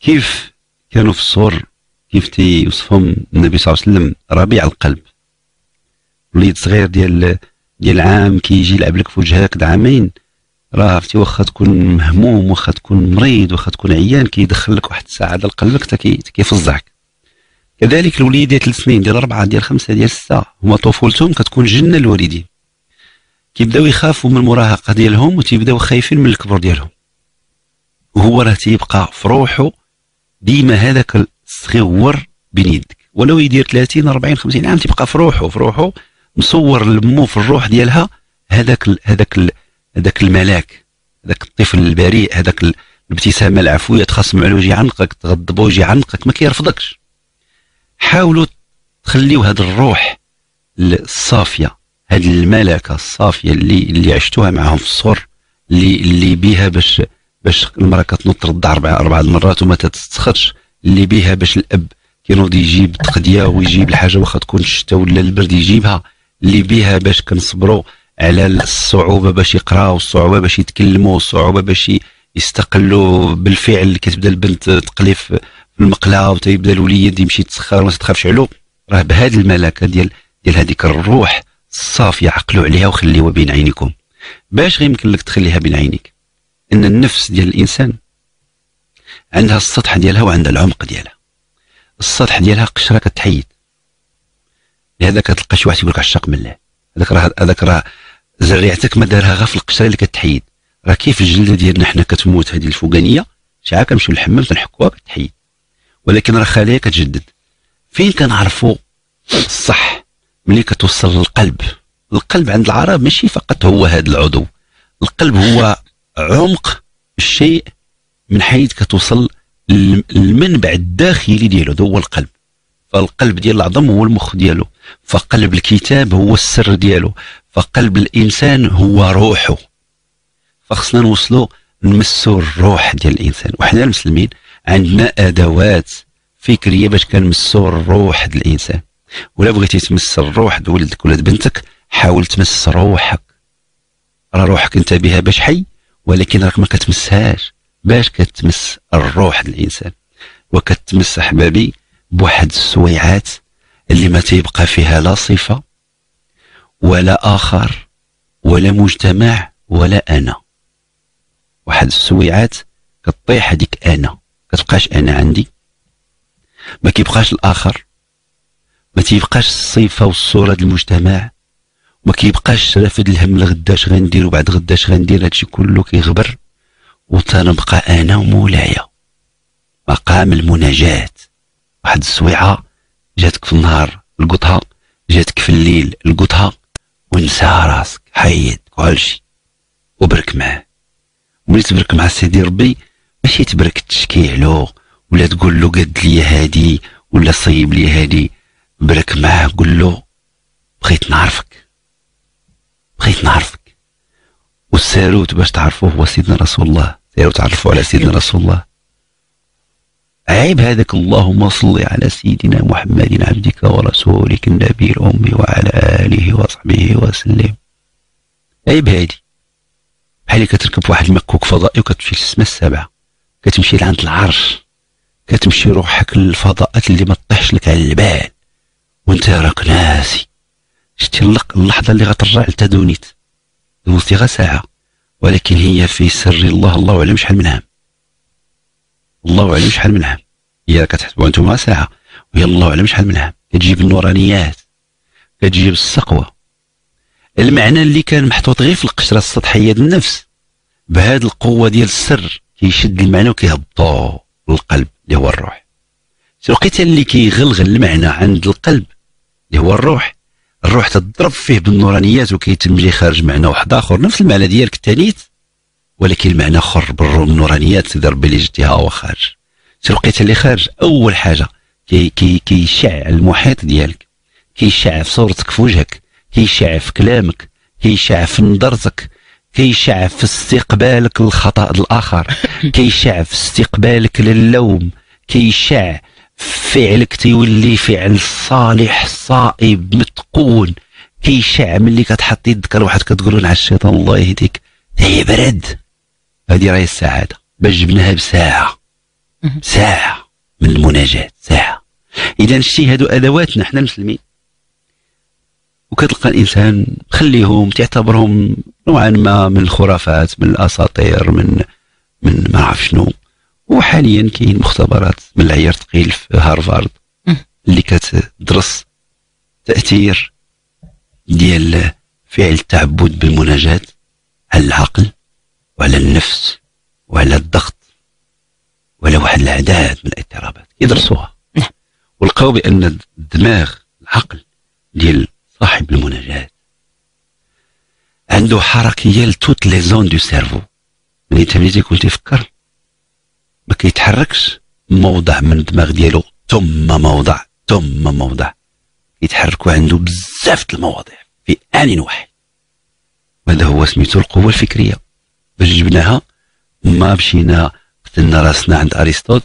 كيف كانوا في الصور كيف تيوصفهم النبي صلى الله عليه وسلم ربيع القلب. وليد صغير ديال عام كيجي يلعب لك في وجهك عامين، راه عرفتي واخا تكون مهموم واخا تكون مريض واخا تكون عيان كيدخل لك واحد السعاده لقلبك حتى كيفزعك. كذلك الوليد ديال 3 سنين ديال 4 ديال 5 ديال 6 هما طفولتهم كتكون جنه للوالدين، كيبداو يخافوا من المراهقه ديالهم وتيبداو خايفين من الكبر ديالهم، وهو راه تيبقى في روحه ديما هذاك الصغيور بين يدك. ولو يدير 30 40 50 عام تيبقى في روحه مصور لمو في الروح ديالها هذاك الملاك، هذاك الطفل البريء، هذاك الابتسامه العفويه، تخاصم على وجه عنقك، تغضب وجه عنقك، ما كيرفضكش. حاولوا تخليو هذه الروح الصافيه، هذه الملكه الصافيه اللي عشتوها معهم في الصور، اللي بها باش المراه كتنط رضع 4 مرات وما تتسخطش، اللي بها باش الاب كينوض يجيب التقديه ويجيب الحاجه واخا تكون الشتا ولا البرد يجيبها، اللي بها باش كنصبروا على الصعوبه باش يقراو، الصعوبه باش يتكلموا، الصعوبه باش يستقلوا بالفعل. كتبدا البنت تقليف في المقله وتيبدا الوليد يمشي يتسخر وما تخافش عليه، راه بهذه الملكه ديال هذيك الروح الصافيه عقلوا عليها وخليوها بين عينيكم. باش غيمكن لك تخليها بين عينيك؟ ان النفس ديال الانسان عندها السطح ديالها وعندها العمق ديالها. السطح ديالها قشره كتحيد، لهذا كتلقى شي واحد يقول لك عشاق من الله، هذاك راه زريعتك ما دارها غير في القشره اللي كتحيد. راه كيف الجلده ديالنا حنا كتموت هذه الفوقانيه، شحال كنمشيو للحمام تنحكوها كتحيد، ولكن راه خلايا كتجدد. فين كنعرفوا الصح؟ ملي كتوصل للقلب. القلب عند العرب ماشي فقط هو هذا العضو، القلب هو عمق الشيء من حيث كتوصل المنبع الداخلي ديالو، هذا هو القلب. فالقلب ديال العظم هو المخ ديالو، فقلب الكتاب هو السر ديالو، فقلب الانسان هو روحه. فخصنا نوصلوا نمسوا الروح ديال الانسان، وحنا المسلمين عندنا ادوات فكريه باش كنمسوا الروح ديال الانسان. ولا بغيتي تمس الروح د ولدك ولا بنتك، حاول تمس روحك. راه روحك انت بها باش حي، ولكن راك ما كتمسهاش. باش كتمس الروح ديال الانسان وكتمس احبابي بواحد السويعات اللي ما تيبقى فيها لا صفه ولا اخر ولا مجتمع ولا انا. واحد السويعات كطيح هذيك انا، كتبقاش انا عندي، ما كيبقاش الاخر، ما تيبقاش الصفه والصوره ديال المجتمع، ما كيبقاش رافد الهم لغداش غندير وبعد غداش غندير. هادشي كله كيغبر وتنبقى انا ومولايا، مقام المناجاة. واحد السويعه جاتك في النهار لقطها، جاتك في الليل لقطها، ونساها راسك، حيد كلشي وبرك معاه. وملي تبرك مع سيدي ربي، ماشي تبرك تشكي عليه ولا تقول له قد لي هادي ولا صيب لي هادي، برك معاه قول له بغيت نعرفك، بغيت نعرفك. والساروت باش تعرفوه هو سيدنا رسول الله، سيروا تعرفوا على سيدنا رسول الله. عيب هذاك. اللهم صل على سيدنا محمد عبدك ورسولك النبي الأمي وعلى آله وصحبه وسلم. عيب هادي. بحال اللي كتركب واحد المكوك فضائي وكتمشي للسما السابعة، كتمشي لعند العرش، كتمشي روحك للفضاءات اللي ما تطيحش لك على البال، وانت راك ناسي. شتي اللحظة اللي غترجع لتادونيت، دوزتي غا ساعة، ولكن هي في سر الله أعلم شحال من عام، الله أعلم شحال من عام. هي كتحسبوا أنتم غا ساعة، وهي الله أعلم شحال من عام. كتجيب النورانيات، كتجيب السقوة، المعنى اللي كان محطوط غير في القشرة السطحية ديال النفس، بهاد القوة ديال السر كيشد المعنى وكيهبطو للقلب اللي هو الروح. الوقيته اللي كيغلغل المعنى عند القلب اللي هو الروح، الروح تضرب فيه بالنورانيات وكيتمجي خارج معنى واحد اخر، نفس المعنى ديالك التانيت ولكن معنى اخر بالنورانيات. سيدي ربي اللي جبتيها هو خارج. شي لقيت اللي خارج اول حاجه كيشع المحيط ديالك، كيشع في صورتك في وجهك، كيشع في كلامك، كيشع في نظرتك، كيشع في استقبالك للخطا الاخر، كيشع في استقبالك للوم، كيشع فعلك تيولي فعل صالح صائب متقون، كيشع ملي كتحط يدك لواحد كتقول له الشيطان الله يهديك تيبرد. هذه راهي السعاده، باش جبناها بساعه، ساعه من المناجاه، ساعه. اذا شتي هادو ادواتنا حنا المسلمين، وكتلقى الانسان خليهم تعتبرهم نوعا ما من الخرافات، من الاساطير، من ما عرف شنو. وحاليا كاين مختبرات من العيار ثقيل في هارفارد اللي كتدرس تاثير ديال فعل التعبد بالمناجاة على العقل وعلى النفس وعلى الضغط وعلى واحد العداد من الاضطرابات، يدرسوها ولقاو بان الدماغ العقل ديال صاحب المناجاة عنده حركيه لتوت لي زون دو سيرفو. ملي تملي كنت تفكر ما كيتحركش موضع من الدماغ ديالو ثم موضع، كيتحركوا عنده بزاف د المواضيع في آن واحد. هذا هو سميتو القوة الفكرية. باش جبناها ما مشينا قتلنا راسنا عند أرسطو،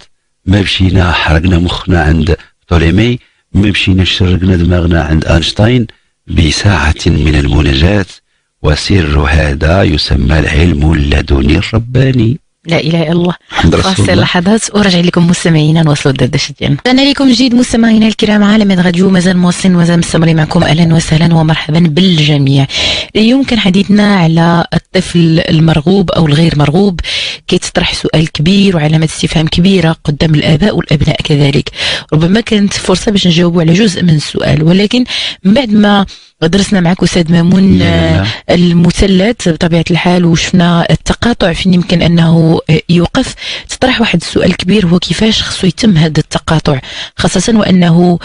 ما مشينا حرقنا مخنا عند بطوليمي، ما مشيناش شرقنا دماغنا عند اينشتاين. بساعة من المناجاة، وسر هذا يسمى العلم اللدني الرباني. لا اله الا الله. فاصل لحظات ورجع لكم مستمعينا نواصلوا الدردشه ديالنا. رجعنا لكم جديد مستمعينا الكرام على ميد راديو، مازال مواصلين ومازال مستمرين معكم. اهلا وسهلا ومرحبا بالجميع. اليوم كان حديثنا على الطفل المرغوب او الغير مرغوب. كيتطرح سؤال كبير وعلامه استفهام كبيره قدام الاباء والابناء كذلك. ربما كانت فرصه باش نجاوبوا على جزء من السؤال، ولكن من بعد ما درسنا معك أستاذ مامون المثلث بطبيعة الحال وشفنا التقاطع فين يمكن أنه يوقف، تطرح واحد السؤال كبير، هو كيفاش خصو يتم هذا التقاطع، خاصة وأنه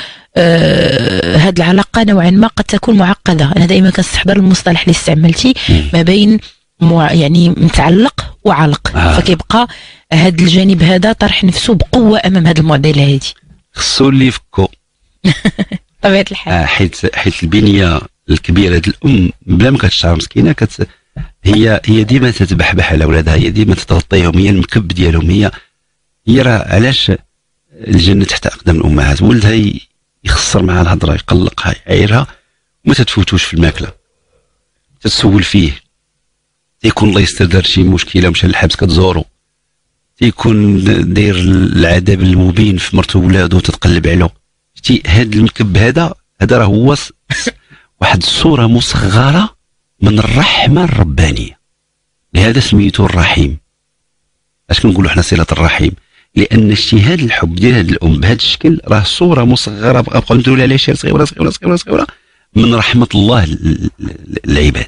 هاد العلاقة نوعا ما قد تكون معقدة. أنا دائما كنستحضر المصطلح اللي استعملتي ما بين يعني متعلق وعلق، فكيبقى هاد الجانب هذا طرح نفسه بقوة أمام هاد المعضلة هادي. خصو اللي يفكو بطبيعة الحال. حيت البنية الكبيرة ديال الأم بلا ما كتشعر مسكينة هي ديما تتبحبح على ولادها، هي ديما تتغطيهم، هي المكب ديالهم، هي راه علاش الجنة تحت أقدام الأمهات. ولدها يخسر معها الهضرة، يقلقها، يعايرها، وما تتفوتوش في الماكلة، تتسول فيه، تيكون الله يستر دار شي مشكلة ومشى للحبس كتزورو، تيكون داير العذاب المبين في مرتو ولادو وتتقلب علو. شتي هاد المكب هذا راه هو واحد الصوره مصغره من الرحمه الربانيه، لهذا سميته الرحيم. اش كنقولوا حنا صله الرحيم، لان شتي هاد الحب ديال هاد الام بهذا الشكل راه صوره مصغره، بقاو نديروا عليها شي صغيره صغيره صغيره صغيره من رحمه الله للعباد.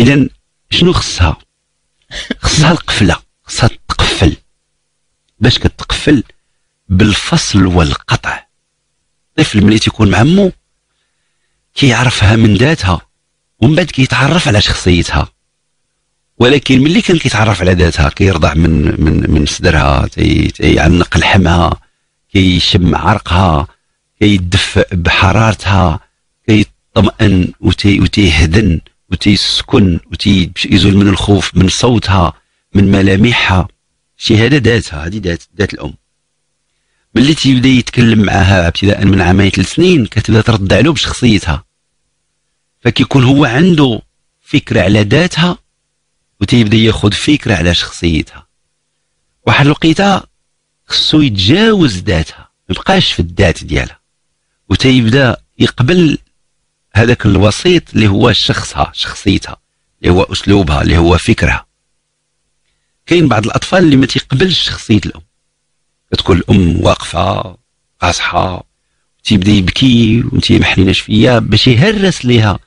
اذا شنو خصها؟ خصها القفله، خصها تقفل. باش كتقفل؟ بالفصل والقطع. الطفل ملي تيكون مع امو كيعرفها من ذاتها، ومن بعد كيتعرف على شخصيتها. ولكن ملي كان كيتعرف على ذاتها كيرضع من صدرها، تيعنق لحمها، كيشم عرقها، كيدفئ بحرارتها، كيطمئن وتيهدن وتيسكن وتيزول من الخوف من صوتها من ملامحها. شي هذا ذاتها، هذه ذات الام. ملي تيبدا يتكلم معاها ابتداء من 2 3 سنين كتبدا ترد عليه بشخصيتها، فكيكون هو عنده فكره على ذاتها وتيبدا ياخذ فكره على شخصيتها. واحد الوقيته خصو يتجاوز ذاتها، ميبقاش في الذات ديالها، وتيبدا يقبل هذاك الوسيط اللي هو شخصها، شخصيتها، اللي هو اسلوبها، اللي هو فكرها. كاين بعض الاطفال اللي ما تيقبلش شخصيه الام، كتكون الام واقفه قاصحه تيبدا يبكي وانتي محنيناش فيا، باش يهرس ليها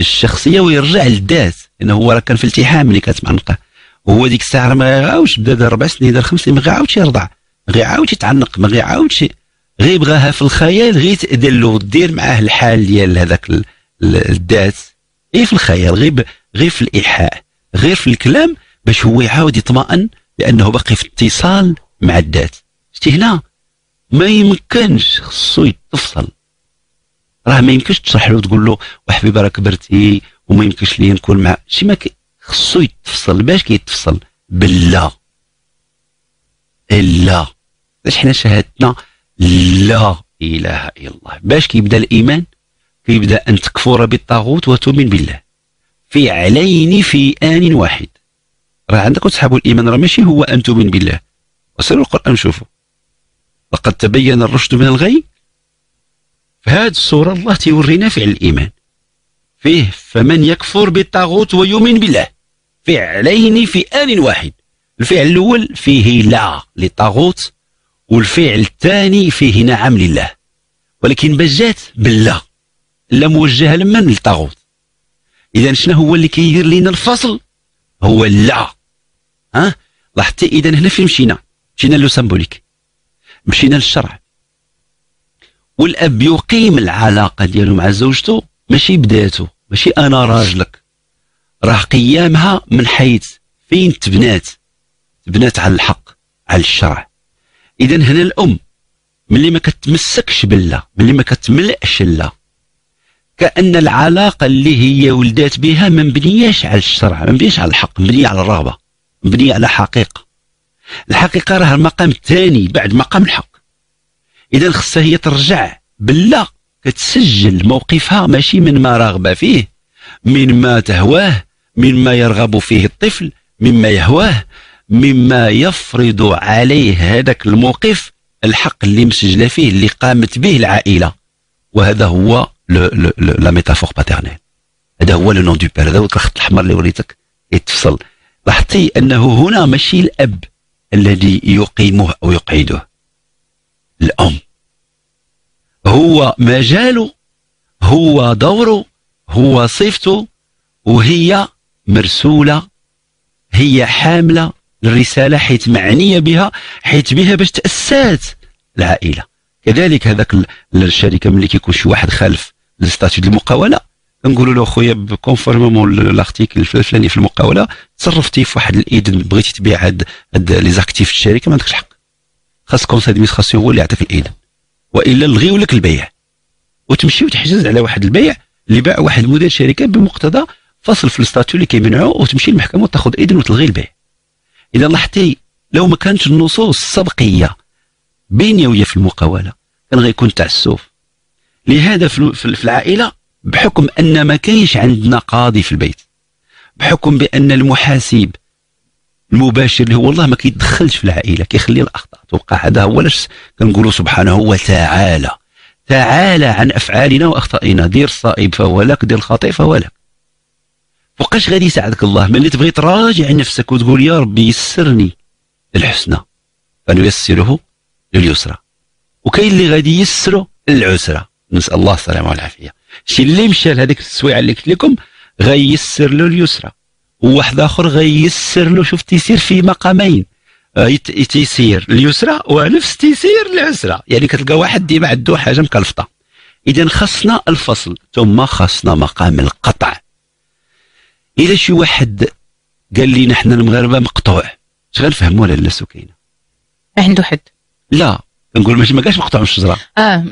الشخصيه ويرجع للذات، لانه هو راه كان في التحام اللي كتعنقه. وهو ديك الساعه ما غيعاودش، بدا دار 4 سنين دار 5 سنين ما غيعاودش يرضع، ما غيعاودش يتعنق، ما غيعاودش، غيبغاها في الخيال، غيتأذن له دير معاه الحال ديال هذاك الذات، غير في الخيال، غير في الايحاء، غير في الكلام، باش هو يعاود يطمئن لانه باقي في اتصال مع الذات. شتي هنا ما يمكنش، خصو يتفصل. راه ما يمكنش تشرح له وتقول له وحبيبي راه كبرتي وما يمكنش لي نكون مع شي، ما خصو يتفصل. باش كيتفصل؟ باللا. الا باش حنا شهادتنا لا اله الا الله. باش كيبدا الايمان؟ كيبدا ان تكفر بالطاغوت وتؤمن بالله، في علين في ان واحد. راه عندك وتصحابوا الايمان راه ماشي هو ان تؤمن بالله. وسيروا القران شوفوا، لقد تبين الرشد من الغي. فهاد الصورة الله تيورينا فعل الإيمان فيه، فمن يكفر بالطاغوت ويؤمن بالله، فعلين في آن واحد. الفعل الأول فيه لا للطاغوت، والفعل الثاني فيه نعم لله، ولكن باش جات بالله، لا موجهة لمن؟ للطاغوت. إذا شنو هو اللي كيدير لينا الفصل؟ هو لا. ها لاحظتي؟ إذا هنا فين مشينا لو سامبوليك، مشينا للشرع. والاب يقيم العلاقه ديالو مع زوجته ماشي بذاته، ماشي انا راجلك، راه قيامها من حيث فين تبنات على الحق، على الشرع. اذا هنا الام ملي ما كتمسكش بالله، ملي ما كتملأش الله، كأن العلاقه اللي هي ولدات بها ما مبنياش على الشرع، ما مبنياش على الحق، مبنيه على الرغبه، مبنيه على حقيقه. الحقيقه راه المقام الثاني بعد مقام الحق. اذا خصها هي ترجع بالله كتسجل موقفها، ماشي من ما راغبه فيه، من ما تهواه، مما يرغب فيه الطفل، مما يهواه، مما يفرض عليه هذاك الموقف الحق اللي مسجله فيه، اللي قامت به العائله. وهذا هو لا ميتافور باترنيل، هذا هو لو نون دو بير، هذا هو الخط الاحمر اللي وريتك يتفصل. لاحظتي انه هنا ماشي الاب الذي يقيمه او يقعده، الام. هو مجاله، هو دوره، هو صفته، وهي مرسوله، هي حامله الرساله، حيث معنيه بها، حيث بها باش تاسات العائله. كذلك هذاك الشركه ملي كيكون شي واحد خالف للستاتيو ديال المقاوله، نقولوا له خويا بكونفورمون لارتيكل الفلاني في المقاوله تصرفتي في واحد الاذن، بغيتي تبيع هاد لي زاكتيف الشركه ما عندكش الحق، خاص كونسي ادمينستراسيون هو اللي يعطيك الاذن، والا لغيو لك البيع، وتمشي وتحجز على واحد البيع اللي باع واحد مدير شركه بمقتضى فصل في الستاتيو اللي كيمنعو، وتمشي للمحكمه وتاخذ اذن وتلغي البيع. اذا لاحظتي لو ما كانتش النصوص السبقيه بينيويه في المقاوله كان غيكون تعسف. لهذا في العائله، بحكم ان ما كاينش عندنا قاضي في البيت، بحكم بان المحاسب المباشر اللي هو الله ما كيدخلش في العائله، كيخلي الاخطاء توقع. هذا هو علاش كنقولوا سبحانه وتعالى تعالى عن افعالنا واخطائنا، دير الصائب فهو لك، دير الخطيئ فهو لك. فوقاش غادي يساعدك الله؟ ملي تبغي تراجع نفسك وتقول يا ربي يسرني الحسنى فنيسره لليسرى، وكاين اللي غادي يسرو العسرى، نسال الله السلامه والعافيه. شي اللي مشى لهذيك السويعه اللي قلت لكم غيسر له اليسرى، وواحد اخر غيسر له، شوف تيسير في مقامين، تيسير اليسرى ونفس تيسير العسرى، يعني كتلقى واحد ديما عنده حاجه مكلفطه. اذا خاصنا الفصل، ثم خاصنا مقام القطع. اذا شي واحد قال لي نحن المغاربه مقطوع، اش غنفهموا ولا لا سكينه؟ عنده حد؟ لا نقول ماشي، ما كاش مقطوع من الشجره،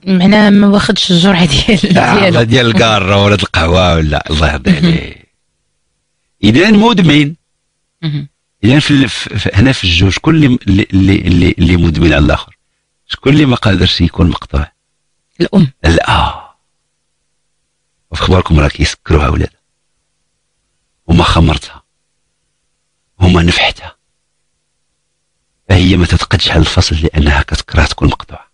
معناها ما واخدش الجرعه ديالو، ديال الكاره ولا القهوه ولا الله يرضي عليه. اذا مدمن. اذا هنا في الجوج، شكون اللي مدمن على الاخر؟ شكون اللي ما قادرش يكون مقطوع؟ الام. لا، وفي اخباركم راه كيسكروها ولادها، وما خمرتها وما نفحتها، فهي ما تتقدش على الفصل لانها كتكره تكون مقطوعه.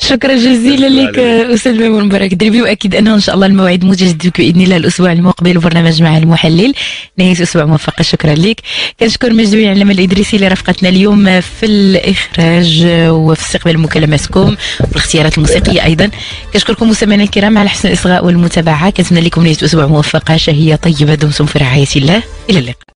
شكرا جزيلا لك استاذ مامون مبارك الدريبي، واكيد انه ان شاء الله الموعد متجدد باذن الله الاسبوع المقبل وبرنامج مع المحلل. نهايه اسبوع موفقه، شكرا لك. كنشكر مجدوي العلامه الادريسي اللي رافقتنا اليوم في الاخراج وفي استقبال مكالماتكم والاختيارات الموسيقيه ايضا. كنشكركم مستمعينا الكرام على حسن الاصغاء والمتابعه، كنتمنى لكم نهايه اسبوع موفقه شهيه طيبه، دمتم في رعايه الله، الى اللقاء.